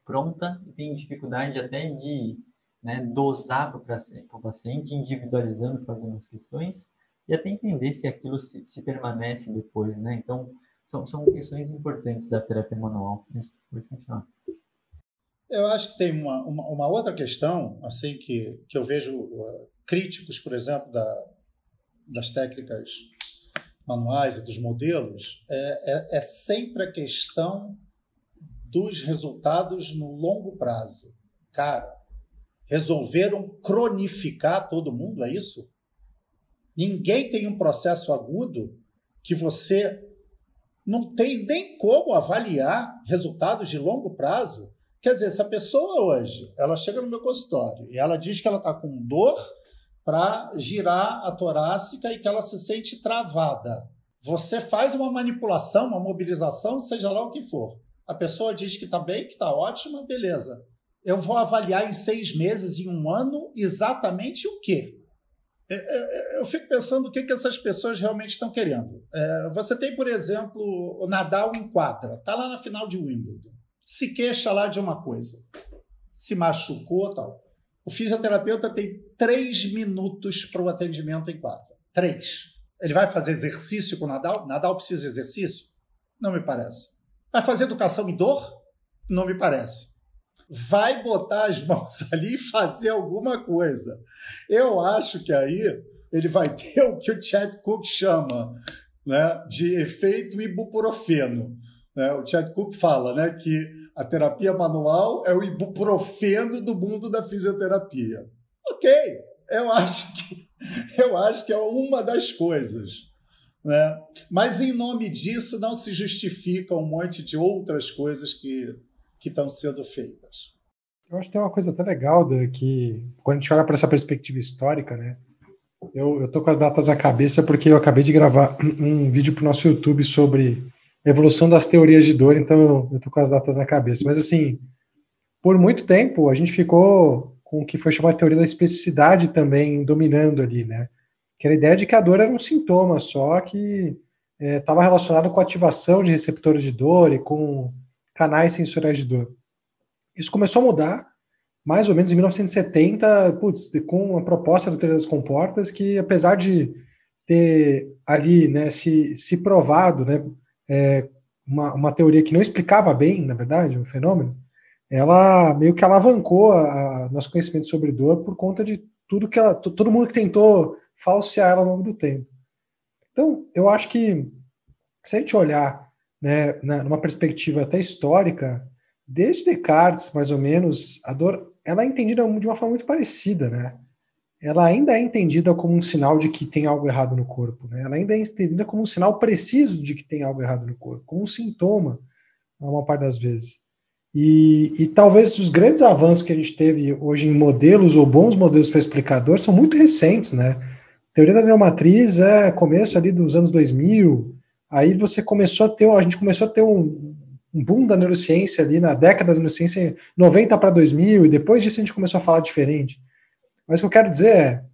pronta e tem dificuldade até de né, dosar para o paciente, individualizando para algumas questões, e até entender se aquilo se, se permanece depois, né? Então, são, são questões importantes da terapia manual. Mas pode continuar. Eu acho que tem uma, uma, uma outra questão, assim, que, que eu vejo uh, críticos, por exemplo, da, das técnicas manuais e dos modelos, é, é, é sempre a questão dos resultados no longo prazo. Cara, resolveram cronificar todo mundo, é isso? Ninguém tem um processo agudo que você não tem nem como avaliar resultados de longo prazo. Quer dizer, se a pessoa hoje, ela chega no meu consultório e ela diz que ela está com dor para girar a torácica e que ela se sente travada. Você faz uma manipulação, uma mobilização, seja lá o que for. A pessoa diz que está bem, que está ótima, beleza. Eu vou avaliar em seis meses, em um ano, exatamente o quê? Eu fico pensando o que essas pessoas realmente estão querendo. Você tem, por exemplo, o Nadal em quadra, está lá na final de Wimbledon, se queixa lá de uma coisa, se machucou, tal. O fisioterapeuta tem três minutos para o atendimento em quadra. Três. Ele vai fazer exercício com o Nadal? Nadal precisa de exercício? Não me parece. Vai fazer educação em dor? Não me parece. Vai botar as mãos ali e fazer alguma coisa. Eu acho que aí ele vai ter o que o Chad Cook chama, né, de efeito ibuprofeno. Né? O Chad Cook fala, né, que a terapia manual é o ibuprofeno do mundo da fisioterapia. Ok, eu acho que, eu acho que é uma das coisas. Né? Mas em nome disso não se justifica um monte de outras coisas que... que estão sendo feitas. Eu acho que tem uma coisa até legal da, que, quando a gente olha para essa perspectiva histórica, né? Eu estou com as datas na cabeça porque eu acabei de gravar um vídeo para o nosso YouTube sobre a evolução das teorias de dor, então eu estou com as datas na cabeça. Mas, assim, por muito tempo a gente ficou com o que foi chamado de teoria da especificidade também dominando ali, né? Que era a ideia de que a dor era um sintoma só que estava é, relacionado com a ativação de receptores de dor e com canais sensoriais de dor. Isso começou a mudar, mais ou menos em mil novecentos e setenta, putz, com a proposta da teoria das comportas, que apesar de ter ali, né, se, se provado, né, é, uma, uma teoria que não explicava bem, na verdade, um fenômeno, ela meio que alavancou a, a, nosso conhecimento sobre dor por conta de tudo que ela, todo mundo que tentou falsear ela ao longo do tempo. Então, eu acho que se a gente olhar, né, numa perspectiva até histórica, desde Descartes, mais ou menos, a dor ela é entendida de uma forma muito parecida, né? Ela ainda é entendida como um sinal de que tem algo errado no corpo, né? Ela ainda é entendida como um sinal preciso de que tem algo errado no corpo, como um sintoma, na maior parte das vezes. E, e talvez os grandes avanços que a gente teve hoje em modelos ou bons modelos para explicar a dor são muito recentes, né? A teoria da neuromatriz é começo ali dos anos dois mil. Aí você começou a ter, a gente começou a ter um, um boom da neurociência ali na década da neurociência, noventa para dois mil, e depois disso a gente começou a falar diferente. Mas o que eu quero dizer é,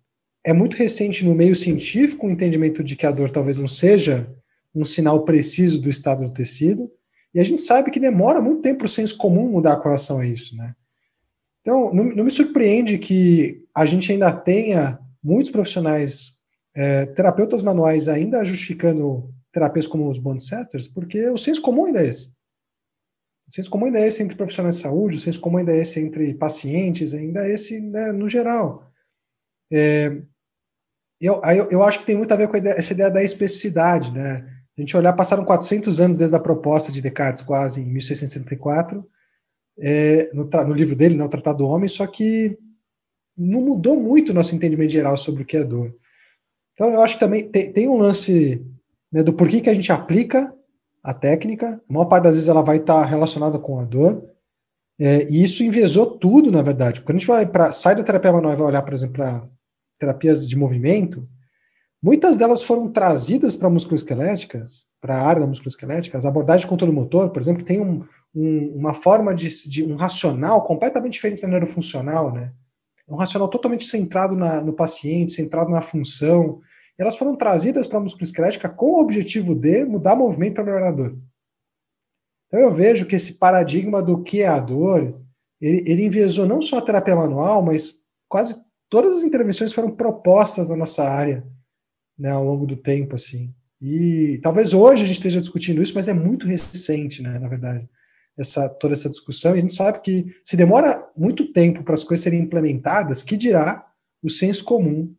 é muito recente no meio científico o entendimento de que a dor talvez não seja um sinal preciso do estado do tecido, e a gente sabe que demora muito tempo para o senso comum mudar com relação a isso, né? Então, não, não me surpreende que a gente ainda tenha muitos profissionais, é, terapeutas manuais ainda justificando terapias como os bond setters, porque o senso comum ainda é esse. O senso comum ainda é esse entre profissionais de saúde, o senso comum ainda é esse entre pacientes, ainda é esse, né, no geral. É, eu, eu, eu acho que tem muito a ver com a ideia, essa ideia da especificidade, né? A gente olhar, passaram quatrocentos anos desde a proposta de Descartes, quase, em mil seiscentos e setenta e quatro, é, no, no livro dele, né, O Tratado do Homem, só que não mudou muito o nosso entendimento geral sobre o que é dor. Então, eu acho que também tem, tem um lance... Né, do porquê que a gente aplica a técnica, a maior parte das vezes ela vai estar relacionada com a dor, é, e isso enviesou tudo, na verdade, porque quando a gente vai pra, sai da terapia manual e vai olhar, por exemplo, para terapias de movimento, muitas delas foram trazidas para musculoesqueléticas, para a área da musculoesquelética, a abordagem de controle motor, por exemplo, tem um, um, uma forma de, de um racional completamente diferente da neurofuncional, né? Um racional totalmente centrado na, no paciente, centrado na função. Elas foram trazidas para a musculoesquelética com o objetivo de mudar o movimento para melhorar a dor. Então eu vejo que esse paradigma do que é a dor, ele, ele enviesou não só a terapia manual, mas quase todas as intervenções foram propostas na nossa área, né, ao longo do tempo, assim. E talvez hoje a gente esteja discutindo isso, mas é muito recente, né, na verdade, essa, toda essa discussão. E a gente sabe que se demora muito tempo para as coisas serem implementadas, que dirá o senso comum,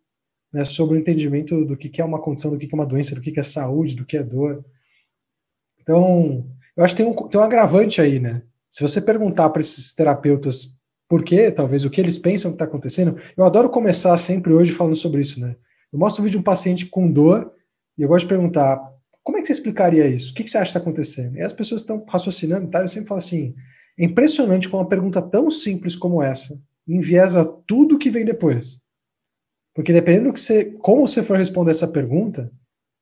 né, sobre o entendimento do que, que é uma condição, do que, que é uma doença, do que, que é saúde, do que é dor. Então, eu acho que tem um, tem um agravante aí, né? Se você perguntar para esses terapeutas por quê, talvez, o que eles pensam que está acontecendo, eu adoro começar sempre hoje falando sobre isso, né? Eu mostro um vídeo de um paciente com dor e eu gosto de perguntar, como é que você explicaria isso? O que, que você acha que está acontecendo? E as pessoas estão raciocinando, tá? Eu sempre falo assim, é impressionante como uma pergunta tão simples como essa enviesa tudo que vem depois. Porque dependendo do que você, como você for responder essa pergunta,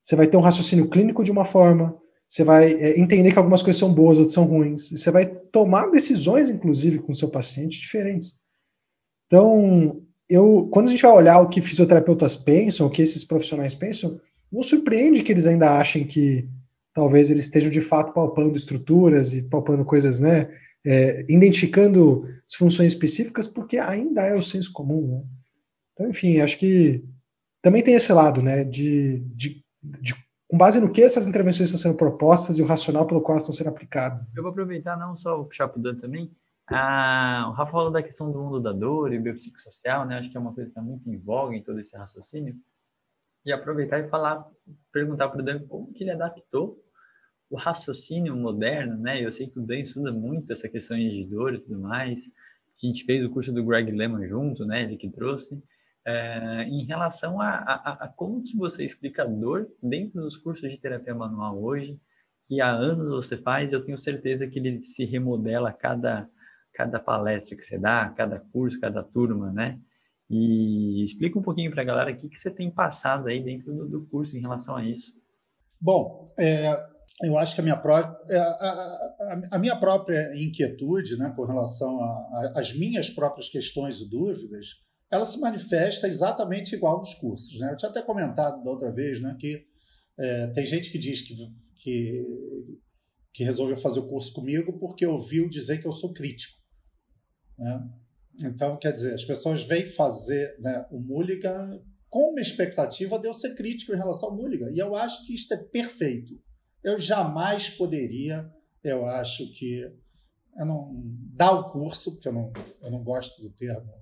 você vai ter um raciocínio clínico de uma forma, você vai é, entender que algumas coisas são boas, outras são ruins, e você vai tomar decisões, inclusive, com o seu paciente diferentes. Então, eu, quando a gente vai olhar o que fisioterapeutas pensam, o que esses profissionais pensam, não surpreende que eles ainda achem que talvez eles estejam, de fato, palpando estruturas e palpando coisas, né, é, identificando as funções específicas, porque ainda é o senso comum, né? Então, enfim, acho que também tem esse lado, né, de, de, de com base no que essas intervenções estão sendo propostas e o racional pelo qual elas estão sendo aplicadas. Eu vou aproveitar, não só puxar para o Dan também, a, o Rafa falou da questão do mundo da dor e biopsicossocial, né, acho que é uma coisa que está muito em voga em todo esse raciocínio, e aproveitar e falar, perguntar para o Dan como que ele adaptou o raciocínio moderno, né, eu sei que o Dan estuda muito essa questão de dor e tudo mais, a gente fez o curso do Greg Lehman junto, né, ele que trouxe, Uh, em relação a, a, a como que você explica dor dentro dos cursos de terapia manual hoje, que há anos você faz, eu tenho certeza que ele se remodela a cada, cada palestra que você dá, cada curso, cada turma, né? E explica um pouquinho para a galera o que, que você tem passado aí dentro do, do curso em relação a isso. Bom, é, eu acho que a minha, pró a, a, a minha própria inquietude, né, com relação às minhas próprias questões e dúvidas, ela se manifesta exatamente igual nos cursos, né? Eu tinha até comentado da outra vez, né, que é, tem gente que diz que, que, que resolveu fazer o curso comigo porque ouviu dizer que eu sou crítico, né? Então, quer dizer, as pessoas vêm fazer, né, o Mulligan com uma expectativa de eu ser crítico em relação ao Mulligan. E eu acho que isto é perfeito. Eu jamais poderia, eu acho que... Eu não dar o curso, porque eu não, eu não gosto do termo...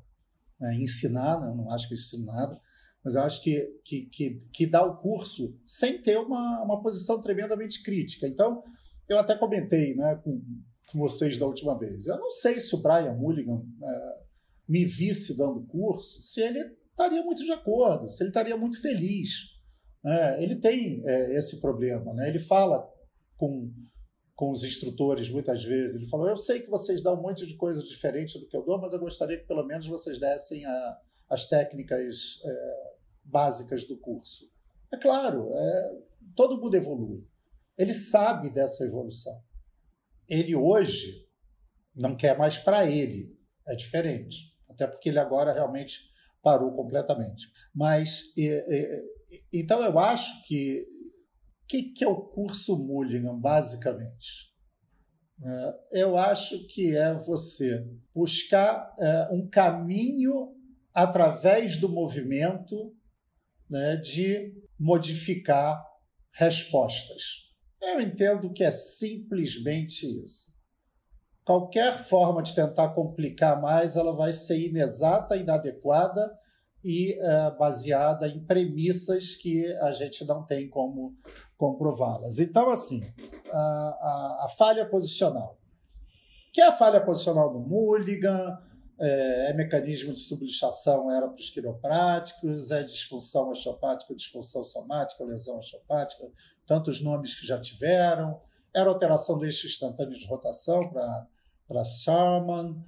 Né, ensinar, né, eu não acho que eu ensino nada, mas eu acho que, que, que, que dá o curso sem ter uma, uma posição tremendamente crítica. Então, eu até comentei, né, com, com vocês da última vez, eu não sei se o Brian Mulligan é, me visse dando curso, se ele estaria muito de acordo, se ele estaria muito feliz. Né? Ele tem é, esse problema, né? Ele fala com, com os instrutores, muitas vezes, ele falou, eu sei que vocês dão um monte de coisa diferente do que eu dou, mas eu gostaria que pelo menos vocês dessem a, as técnicas é, básicas do curso. É claro, é, todo mundo evolui. Ele sabe dessa evolução. Ele hoje não quer mais para ele, é diferente, até porque ele agora realmente parou completamente. Mas, e, e, então eu acho que o que, que é o curso Mulligan, basicamente? É, eu acho que é você buscar é, um caminho através do movimento, né, de modificar respostas. Eu entendo que é simplesmente isso. Qualquer forma de tentar complicar mais, ela vai ser inexata, inadequada, e é, baseada em premissas que a gente não tem como comprová-las. Então, assim, a, a, a falha posicional. O que é a falha posicional do Mulligan? É, é mecanismo de subluxação, era para os quiropráticos, é disfunção osteopática, disfunção somática, lesão osteopática, tantos nomes que já tiveram. Era alteração do eixo instantâneo de rotação para Sherman.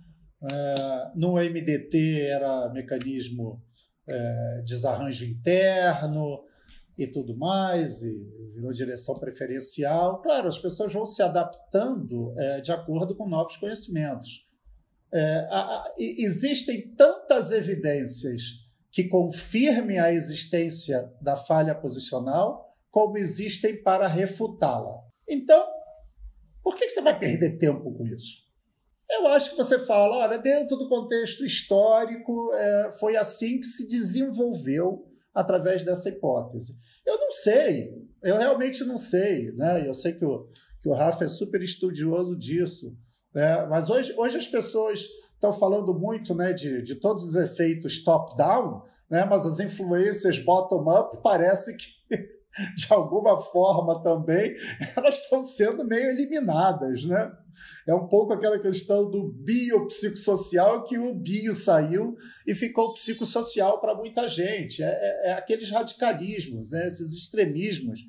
É, no M D T era mecanismo... É, desarranjo interno e tudo mais, e virou direção preferencial. Claro, as pessoas vão se adaptando é, de acordo com novos conhecimentos. É, a, a, existem tantas evidências que confirmem a existência da falha posicional como existem para refutá-la. Então, por que, que você vai perder tempo com isso? Eu acho que você fala, olha, dentro do contexto histórico, é, foi assim que se desenvolveu através dessa hipótese. Eu não sei, eu realmente não sei, né? Eu sei que o, que o Rafa é super estudioso disso, né? Mas hoje, hoje as pessoas estão falando muito, né, de, de todos os efeitos top-down, né? Mas as influências bottom-up parece que, de alguma forma também, elas estão sendo meio eliminadas, né? É um pouco aquela questão do biopsicossocial, que o bio saiu e ficou psicossocial para muita gente. É, é, é aqueles radicalismos, né? Esses extremismos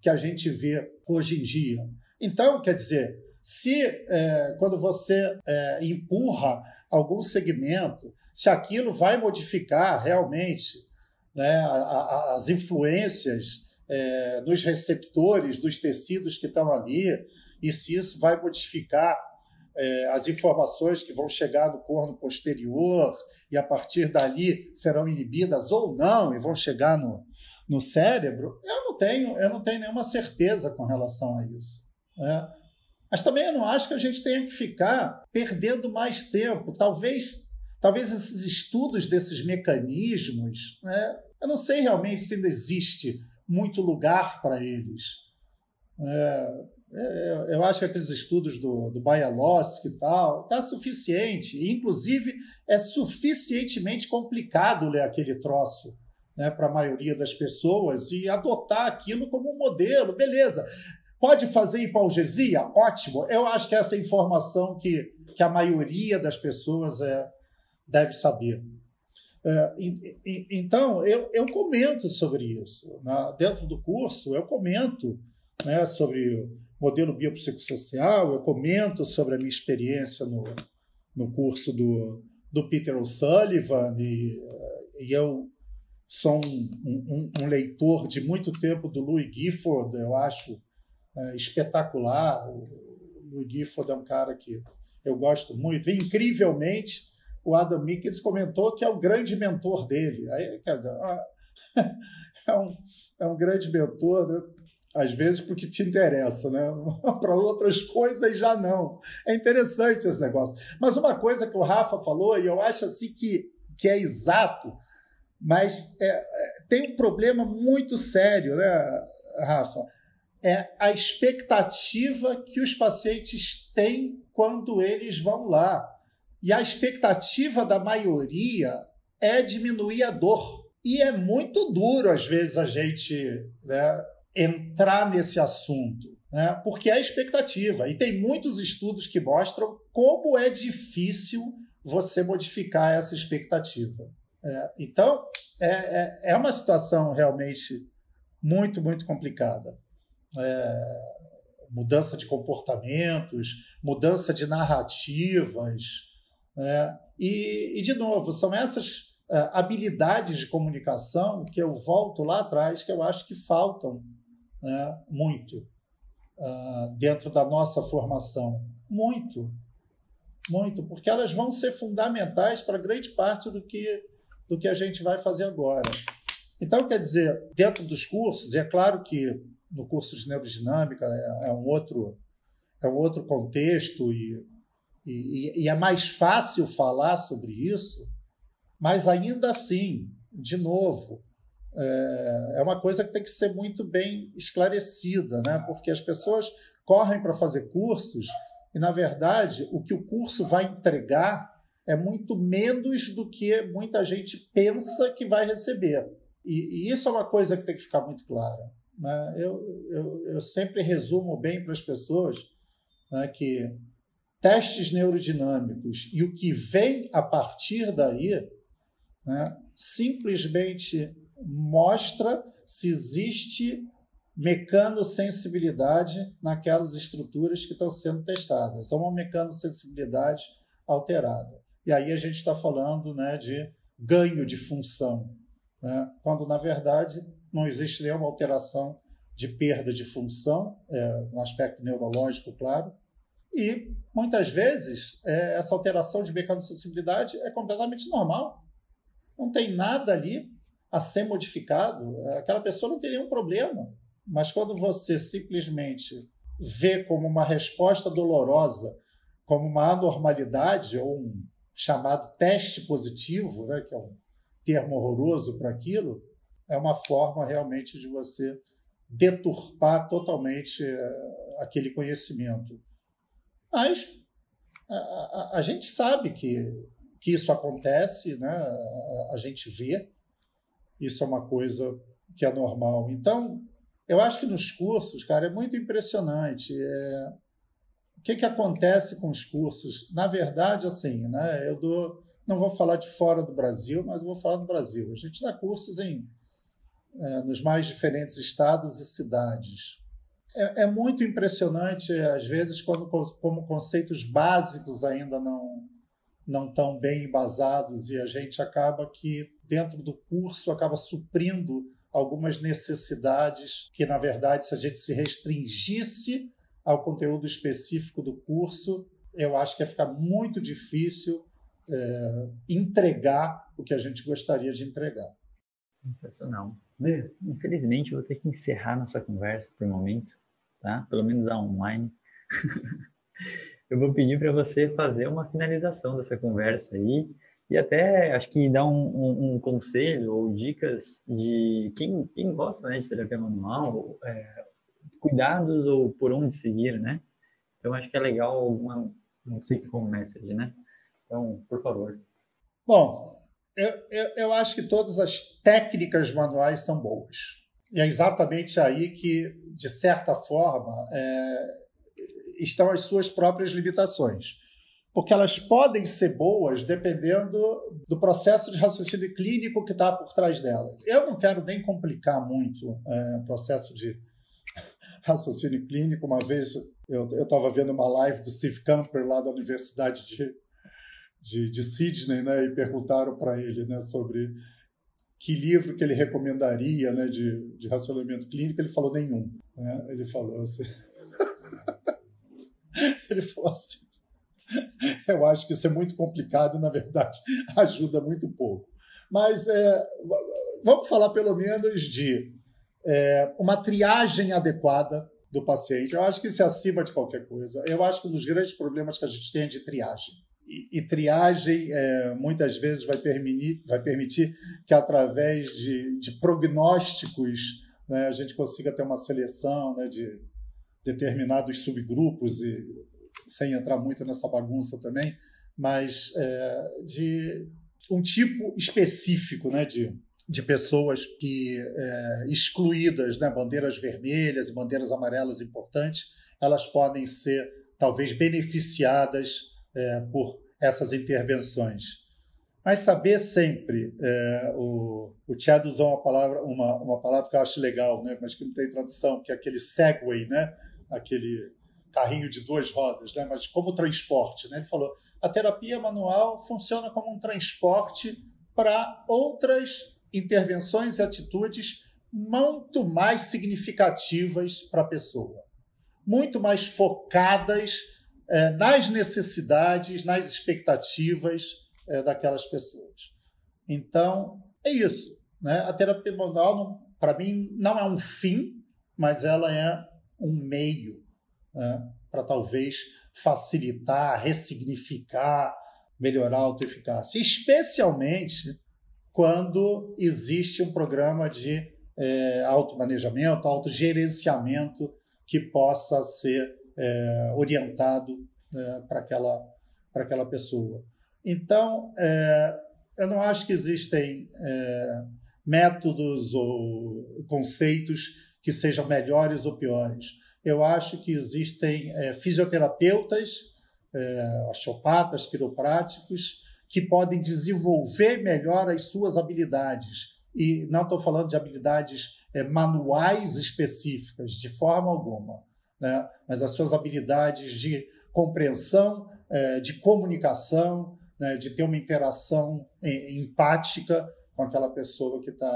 que a gente vê hoje em dia. Então, quer dizer, se é, quando você é, empurra algum segmento, se aquilo vai modificar realmente, né, a, a, as influências é, dos receptores, dos tecidos que estão ali, e se isso vai modificar é, as informações que vão chegar no corno posterior e a partir dali serão inibidas ou não e vão chegar no, no cérebro, eu não tenho, eu não tenho nenhuma certeza com relação a isso, né? Mas também eu não acho que a gente tenha que ficar perdendo mais tempo. Talvez, talvez esses estudos desses mecanismos, né, eu não sei realmente se ainda existe muito lugar para eles. É, eu, eu acho que aqueles estudos do, do Bialowski e tal, está suficiente. E, inclusive, é suficientemente complicado ler aquele troço, né, para a maioria das pessoas e adotar aquilo como um modelo. Beleza. Pode fazer hipoalgesia? Ótimo. Eu acho que essa é a informação que, que a maioria das pessoas é, deve saber. É, e, e, então, eu, eu comento sobre isso. Na, dentro do curso, eu comento, né, sobre o modelo biopsicossocial, eu comento sobre a minha experiência no, no curso do, do Peter O'Sullivan, e, e eu sou um, um, um leitor de muito tempo do Louis Gifford, eu acho... É, espetacular. O Louis Gifford é um cara que eu gosto muito. E, incrivelmente, o Adam Meakins comentou que é o grande mentor dele. Aí, quer dizer, é um, é um grande mentor, né? Às vezes porque te interessa, né? Para outras coisas já não. É interessante esse negócio. Mas uma coisa que o Rafa falou, e eu acho assim que, que é exato, mas é, tem um problema muito sério, né, Rafa? É a expectativa que os pacientes têm quando eles vão lá. E a expectativa da maioria é diminuir a dor. E é muito duro, às vezes, a gente, né, entrar nesse assunto, né, porque é a expectativa. E tem muitos estudos que mostram como é difícil você modificar essa expectativa. É, então, é, é, é uma situação realmente muito, muito complicada. É, mudança de comportamentos, mudança de narrativas, né? e, e de novo, são essas é, habilidades de comunicação que eu volto lá atrás, que eu acho que faltam, né, muito uh, dentro da nossa formação, muito muito, porque elas vão ser fundamentais para grande parte do que, do que a gente vai fazer agora. Então, quer dizer, dentro dos cursos, e é claro que no curso de neurodinâmica é, é, um, outro, é um outro contexto e, e, e é mais fácil falar sobre isso, mas ainda assim, de novo, é, é uma coisa que tem que ser muito bem esclarecida, né? Porque as pessoas correm para fazer cursos e, na verdade, o que o curso vai entregar é muito menos do que muita gente pensa que vai receber. E, e isso é uma coisa que tem que ficar muito clara. Eu, eu, eu sempre resumo bem para as pessoas, né, que testes neurodinâmicos e o que vem a partir daí, né, simplesmente mostra se existe mecanosensibilidade naquelas estruturas que estão sendo testadas, ou uma mecanosensibilidade alterada. E aí a gente está falando, né, de ganho de função, né, quando, na verdade, não existe nenhuma alteração de perda de função, é, no aspecto neurológico, claro. E, muitas vezes, é, essa alteração de mecanossensibilidade é completamente normal. Não tem nada ali a ser modificado. Aquela pessoa não tem nenhum problema. Mas quando você simplesmente vê como uma resposta dolorosa, como uma anormalidade ou um chamado teste positivo, né, que é um termo horroroso para aquilo, é uma forma realmente de você deturpar totalmente aquele conhecimento. Mas a, a, a gente sabe que, que isso acontece, né? A, a gente vê, isso é uma coisa que é normal. Então, eu acho que nos cursos, cara, é muito impressionante. É, o que, que acontece com os cursos? Na verdade, assim, né? Eu dou, não vou falar de fora do Brasil, mas vou falar do Brasil. A gente dá cursos em... É, nos mais diferentes estados e cidades. É, é muito impressionante, às vezes, quando, como conceitos básicos ainda não, não tão bem embasados, e a gente acaba que, dentro do curso, acaba suprindo algumas necessidades que, na verdade, se a gente se restringisse ao conteúdo específico do curso, eu acho que ia ficar muito difícil é, entregar o que a gente gostaria de entregar. Sensacional. Lê, infelizmente, eu vou ter que encerrar nossa conversa por um momento, tá? Pelo menos a online. Eu vou pedir para você fazer uma finalização dessa conversa aí e até, acho que, dar um, um, um conselho ou dicas de quem, quem gosta, né, de terapia manual, é, cuidados ou por onde seguir, né? Então, acho que é legal alguma... Não sei se como message, né? Então, por favor. Bom, eu, eu, eu acho que todas as técnicas manuais são boas. E é exatamente aí que, de certa forma... É, estão as suas próprias limitações, porque elas podem ser boas dependendo do processo de raciocínio clínico que está por trás dela. Eu não quero nem complicar muito é, o processo de raciocínio clínico. Uma vez eu estava vendo uma live do Steve Camper lá da Universidade de, de, de Sydney, né, e perguntaram para ele, né, sobre que livro que ele recomendaria, né, de, de racionamento clínico. Ele falou nenhum. Né? Ele falou assim... Ele falou assim, eu acho que isso é muito complicado e, na verdade, ajuda muito pouco. Mas é, vamos falar pelo menos de é, uma triagem adequada do paciente. Eu acho que isso é acima de qualquer coisa. Eu acho que um dos grandes problemas que a gente tem é de triagem. E, e triagem, é, muitas vezes, vai permitir, vai permitir que, através de, de prognósticos, né, a gente consiga ter uma seleção, né, de... determinados subgrupos, e sem entrar muito nessa bagunça também, mas é, de um tipo específico, né, de, de pessoas que, é, excluídas, né, bandeiras vermelhas e bandeiras amarelas importantes, elas podem ser, talvez, beneficiadas é, por essas intervenções. Mas saber sempre, é, o, o Chad usou uma palavra, uma, uma palavra que eu acho legal, né, mas que não tem tradução, que é aquele Segway, né, aquele carrinho de duas rodas, né? Mas como transporte, né? Ele falou, a terapia manual funciona como um transporte para outras intervenções e atitudes muito mais significativas para a pessoa, muito mais focadas eh, nas necessidades, nas expectativas eh, daquelas pessoas. Então, é isso, né? A terapia manual, para mim, não é um fim, mas ela é um meio, né, para talvez facilitar, ressignificar, melhorar a autoeficácia, especialmente quando existe um programa de é, automanejamento, autogerenciamento que possa ser é, orientado é, para aquela, para aquela pessoa. Então, é, eu não acho que existem é, métodos ou conceitos que sejam melhores ou piores. Eu acho que existem é, fisioterapeutas, é, osteopatas, quiropráticos, que podem desenvolver melhor as suas habilidades. E não estou falando de habilidades é, manuais específicas, de forma alguma, né? Mas as suas habilidades de compreensão, é, de comunicação, né? De ter uma interação empática com aquela pessoa que está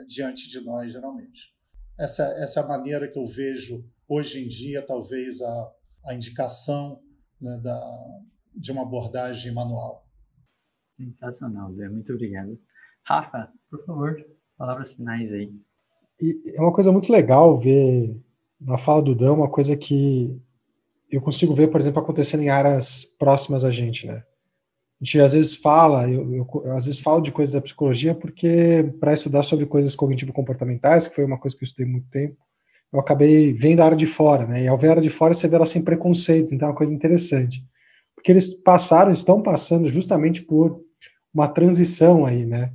é, diante de nós, geralmente. Essa, essa é a maneira que eu vejo hoje em dia, talvez, a, a indicação, né, da, de uma abordagem manual. Sensacional, Dé. Muito obrigado. Rafa, por favor, palavras finais aí. E é uma coisa muito legal ver, na fala do Dan, uma coisa que eu consigo ver, por exemplo, acontecendo em áreas próximas a gente, né? A gente às vezes fala, eu, eu, eu às vezes falo de coisas da psicologia porque para estudar sobre coisas cognitivo-comportamentais, que foi uma coisa que eu estudei muito tempo, eu acabei vendo a área de fora, né? E ao ver a área de fora, você vê ela sem preconceitos, então é uma coisa interessante. Porque eles passaram, estão passando justamente por uma transição aí, né?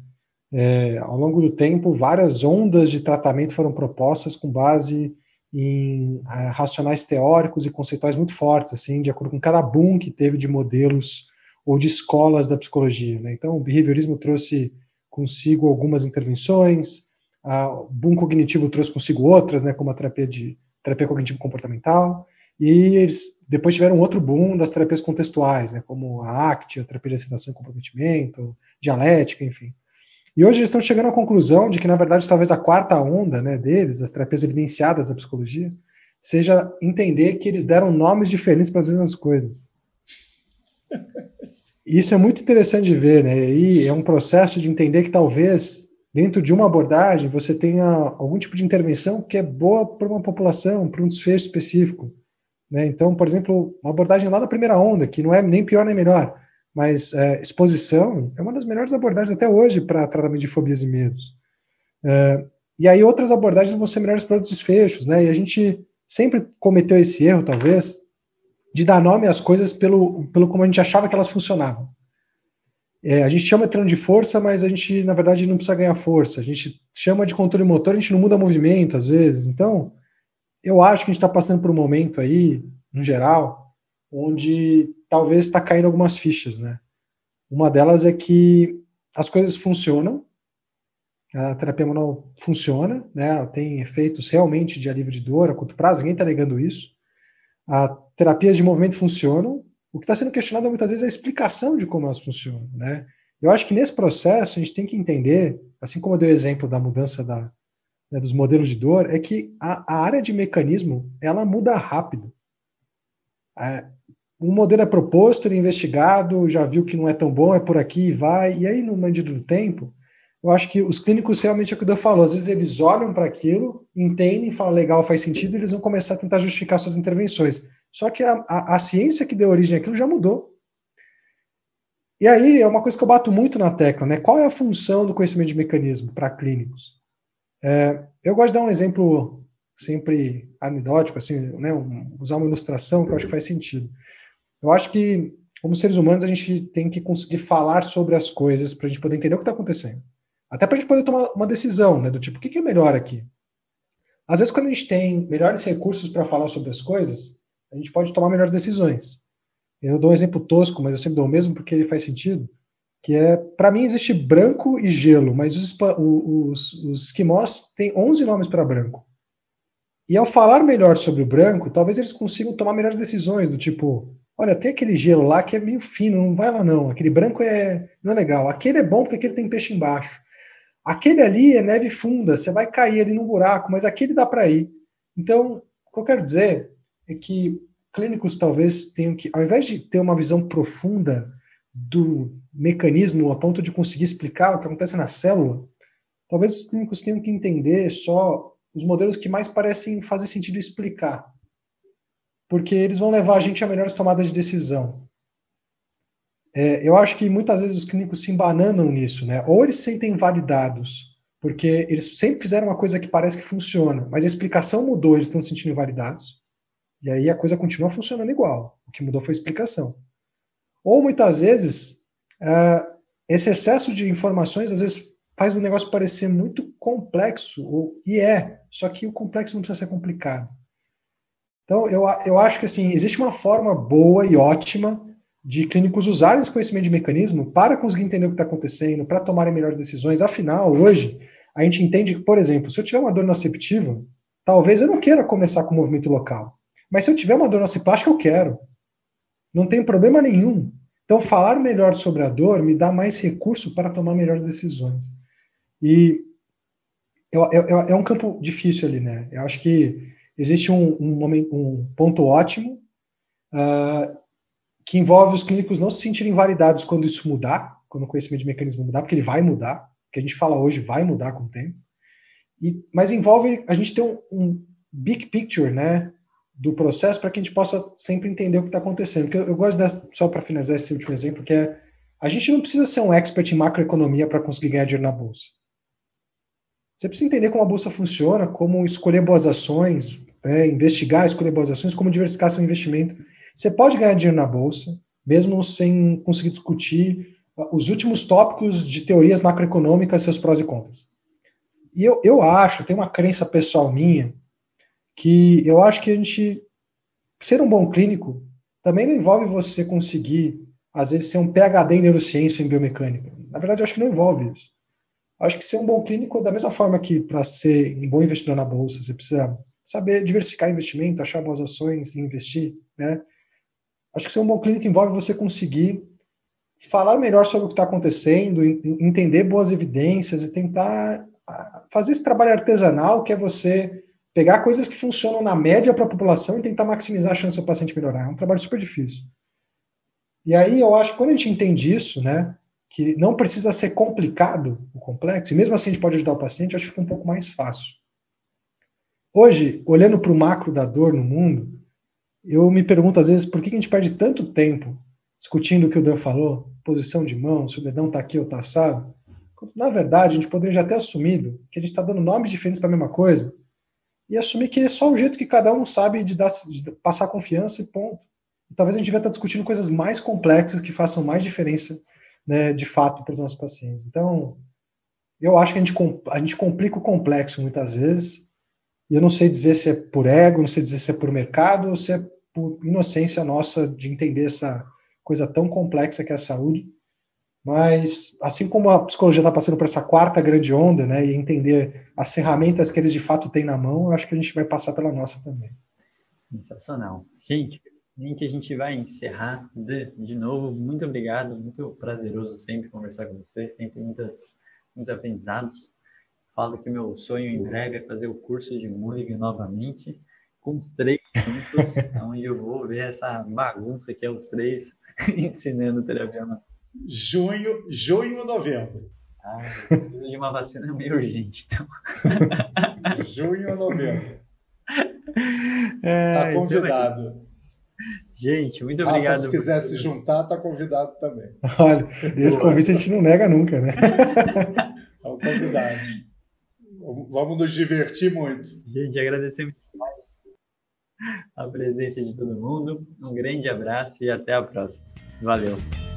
É, ao longo do tempo, várias ondas de tratamento foram propostas com base em ah, racionais teóricos e conceituais muito fortes, assim, de acordo com cada boom que teve de modelos ou de escolas da psicologia, né? Então, o behaviorismo trouxe consigo algumas intervenções, o boom cognitivo trouxe consigo outras, né, como a terapia, de, terapia cognitivo-comportamental, e eles depois tiveram outro boom das terapias contextuais, né, como a ACT, a terapia de aceitação e comprometimento, dialética, enfim. E hoje eles estão chegando à conclusão de que, na verdade, talvez a quarta onda, né, deles, das terapias evidenciadas da psicologia, seja entender que eles deram nomes diferentes para as mesmas coisas. Isso é muito interessante de ver, né? E é um processo de entender que talvez, dentro de uma abordagem, você tenha algum tipo de intervenção que é boa para uma população, para um desfecho específico, né? Então, por exemplo, uma abordagem lá na primeira onda, que não é nem pior nem melhor, mas é, exposição é uma das melhores abordagens até hoje para tratamento de fobias e medos. É, e aí outras abordagens vão ser melhores para outros desfechos, né? E a gente sempre cometeu esse erro, talvez, de dar nome às coisas pelo, pelo como a gente achava que elas funcionavam. É, a gente chama de treino de força, mas a gente, na verdade, não precisa ganhar força. A gente chama de controle motor, a gente não muda movimento, às vezes. Então, eu acho que a gente está passando por um momento aí, no geral, onde talvez está caindo algumas fichas, né? Uma delas é que as coisas funcionam, a terapia manual funciona, né? Ela tem efeitos realmente de alívio de dor a curto prazo, ninguém está negando isso. As terapias de movimento funcionam. O que está sendo questionado muitas vezes é a explicação de como elas funcionam, né? Eu acho que nesse processo a gente tem que entender, assim como eu dei o exemplo da mudança da, né, dos modelos de dor, é que a, a área de mecanismo, ela muda rápido. É, um modelo é proposto, ele é investigado, já viu que não é tão bom, é por aqui e vai, e aí, no medida do tempo, eu acho que os clínicos realmente, é o que eu falo, às vezes eles olham para aquilo, entendem, falam, legal, faz sentido, e eles vão começar a tentar justificar suas intervenções. Só que a, a, a ciência que deu origem àquilo já mudou. E aí é uma coisa que eu bato muito na tecla, né? Qual é a função do conhecimento de mecanismo para clínicos? É, eu gosto de dar um exemplo sempre anedótico, assim, né? Um, usar uma ilustração que eu acho que faz sentido. Eu acho que, como seres humanos, a gente tem que conseguir falar sobre as coisas para a gente poder entender o que está acontecendo. Até para a gente poder tomar uma decisão, né? Do tipo, o que, que é melhor aqui? Às vezes, quando a gente tem melhores recursos para falar sobre as coisas, a gente pode tomar melhores decisões. Eu dou um exemplo tosco, mas eu sempre dou o mesmo porque ele faz sentido, que é, para mim, existe branco e gelo, mas os, os, os esquimós têm onze nomes para branco. E ao falar melhor sobre o branco, talvez eles consigam tomar melhores decisões, do tipo, olha, tem aquele gelo lá que é meio fino, não vai lá não, aquele branco é, não é legal, aquele é bom porque aquele tem peixe embaixo. Aquele ali é neve funda, você vai cair ali no buraco, mas aquele dá para ir. Então, o que eu quero dizer é que clínicos talvez tenham que, ao invés de ter uma visão profunda do mecanismo a ponto de conseguir explicar o que acontece na célula, talvez os clínicos tenham que entender só os modelos que mais parecem fazer sentido explicar, porque eles vão levar a gente a melhores tomadas de decisão. É, eu acho que muitas vezes os clínicos se embananam nisso, né? Ou eles se sentem invalidados, porque eles sempre fizeram uma coisa que parece que funciona, mas a explicação mudou, eles estão se sentindo invalidados. E aí a coisa continua funcionando igual. O que mudou foi a explicação. Ou, muitas vezes, uh, esse excesso de informações, às vezes, faz o negócio parecer muito complexo, ou, e é, só que o complexo não precisa ser complicado. Então, eu, eu acho que, assim, existe uma forma boa e ótima de clínicos usarem esse conhecimento de mecanismo para conseguir entender o que está acontecendo, para tomarem melhores decisões. Afinal, hoje, a gente entende que, por exemplo, se eu tiver uma dor nociceptiva, talvez eu não queira começar com o movimento local. Mas se eu tiver uma dor nociplástica, eu quero. Não tem problema nenhum. Então, falar melhor sobre a dor me dá mais recurso para tomar melhores decisões. E eu, eu, é um campo difícil ali, né? Eu acho que existe um, um, um ponto ótimo uh, que envolve os clínicos não se sentirem invalidados quando isso mudar, quando o conhecimento de mecanismo mudar, porque ele vai mudar. O que a gente fala hoje vai mudar com o tempo. E, mas envolve a gente ter um, um big picture, né? Do processo, para que a gente possa sempre entender o que está acontecendo. Porque eu, eu gosto, dessa, só para finalizar esse último exemplo, que é, a gente não precisa ser um expert em macroeconomia para conseguir ganhar dinheiro na bolsa. Você precisa entender como a bolsa funciona, como escolher boas ações, né, investigar, escolher boas ações, como diversificar seu investimento. Você pode ganhar dinheiro na bolsa, mesmo sem conseguir discutir os últimos tópicos de teorias macroeconômicas, seus prós e contras. E eu, eu acho, tem uma crença pessoal minha, que eu acho que a gente, ser um bom clínico, também não envolve você conseguir, às vezes, ser um P H D em neurociência ou em biomecânica. Na verdade, eu acho que não envolve isso. Eu acho que ser um bom clínico, da mesma forma que para ser um bom investidor na bolsa, você precisa saber diversificar investimento, achar boas ações e investir, né? Acho que ser um bom clínico envolve você conseguir falar melhor sobre o que está acontecendo, entender boas evidências e tentar fazer esse trabalho artesanal, que é você pegar coisas que funcionam na média para a população e tentar maximizar a chance do paciente melhorar. É um trabalho super difícil. E aí eu acho que quando a gente entende isso, né, que não precisa ser complicado o complexo, e mesmo assim a gente pode ajudar o paciente, eu acho que fica um pouco mais fácil. Hoje, olhando para o macro da dor no mundo, eu me pergunto às vezes por que a gente perde tanto tempo discutindo o que o Dan falou, posição de mão, se o dedão está aqui ou está assado. Na verdade, a gente poderia já ter assumido que a gente está dando nomes diferentes para a mesma coisa e assumir que é só o jeito que cada um sabe de, dar, de passar confiança e ponto. E talvez a gente devia estar discutindo coisas mais complexas que façam mais diferença, né, de fato para os nossos pacientes. Então, eu acho que a gente, a gente complica o complexo muitas vezes. E eu não sei dizer se é por ego, não sei dizer se é por mercado ou se é por inocência nossa de entender essa coisa tão complexa que é a saúde. Mas, assim como a psicologia está passando por essa quarta grande onda, né, e entender as ferramentas que eles de fato têm na mão, eu acho que a gente vai passar pela nossa também. Sensacional. Gente, a gente vai encerrar de, de novo. Muito obrigado, muito prazeroso sempre conversar com você, sempre muitas, muitos aprendizados. Falo que meu sonho em breve é fazer o curso de Mulligan novamente, com os três juntos, onde eu vou ver essa bagunça que é os três ensinando terapia. Junho, junho ou novembro? Ah, eu preciso de uma vacina meio urgente, então. Junho ou novembro? Está convidado. Então, gente, muito obrigado. Ah, se quiser se juntar, está convidado também. Olha, esse boa, convite a gente não nega nunca, né? Então, convidado. Vamos nos divertir muito. Gente, agradecemos a presença de todo mundo. Um grande abraço e até a próxima. Valeu.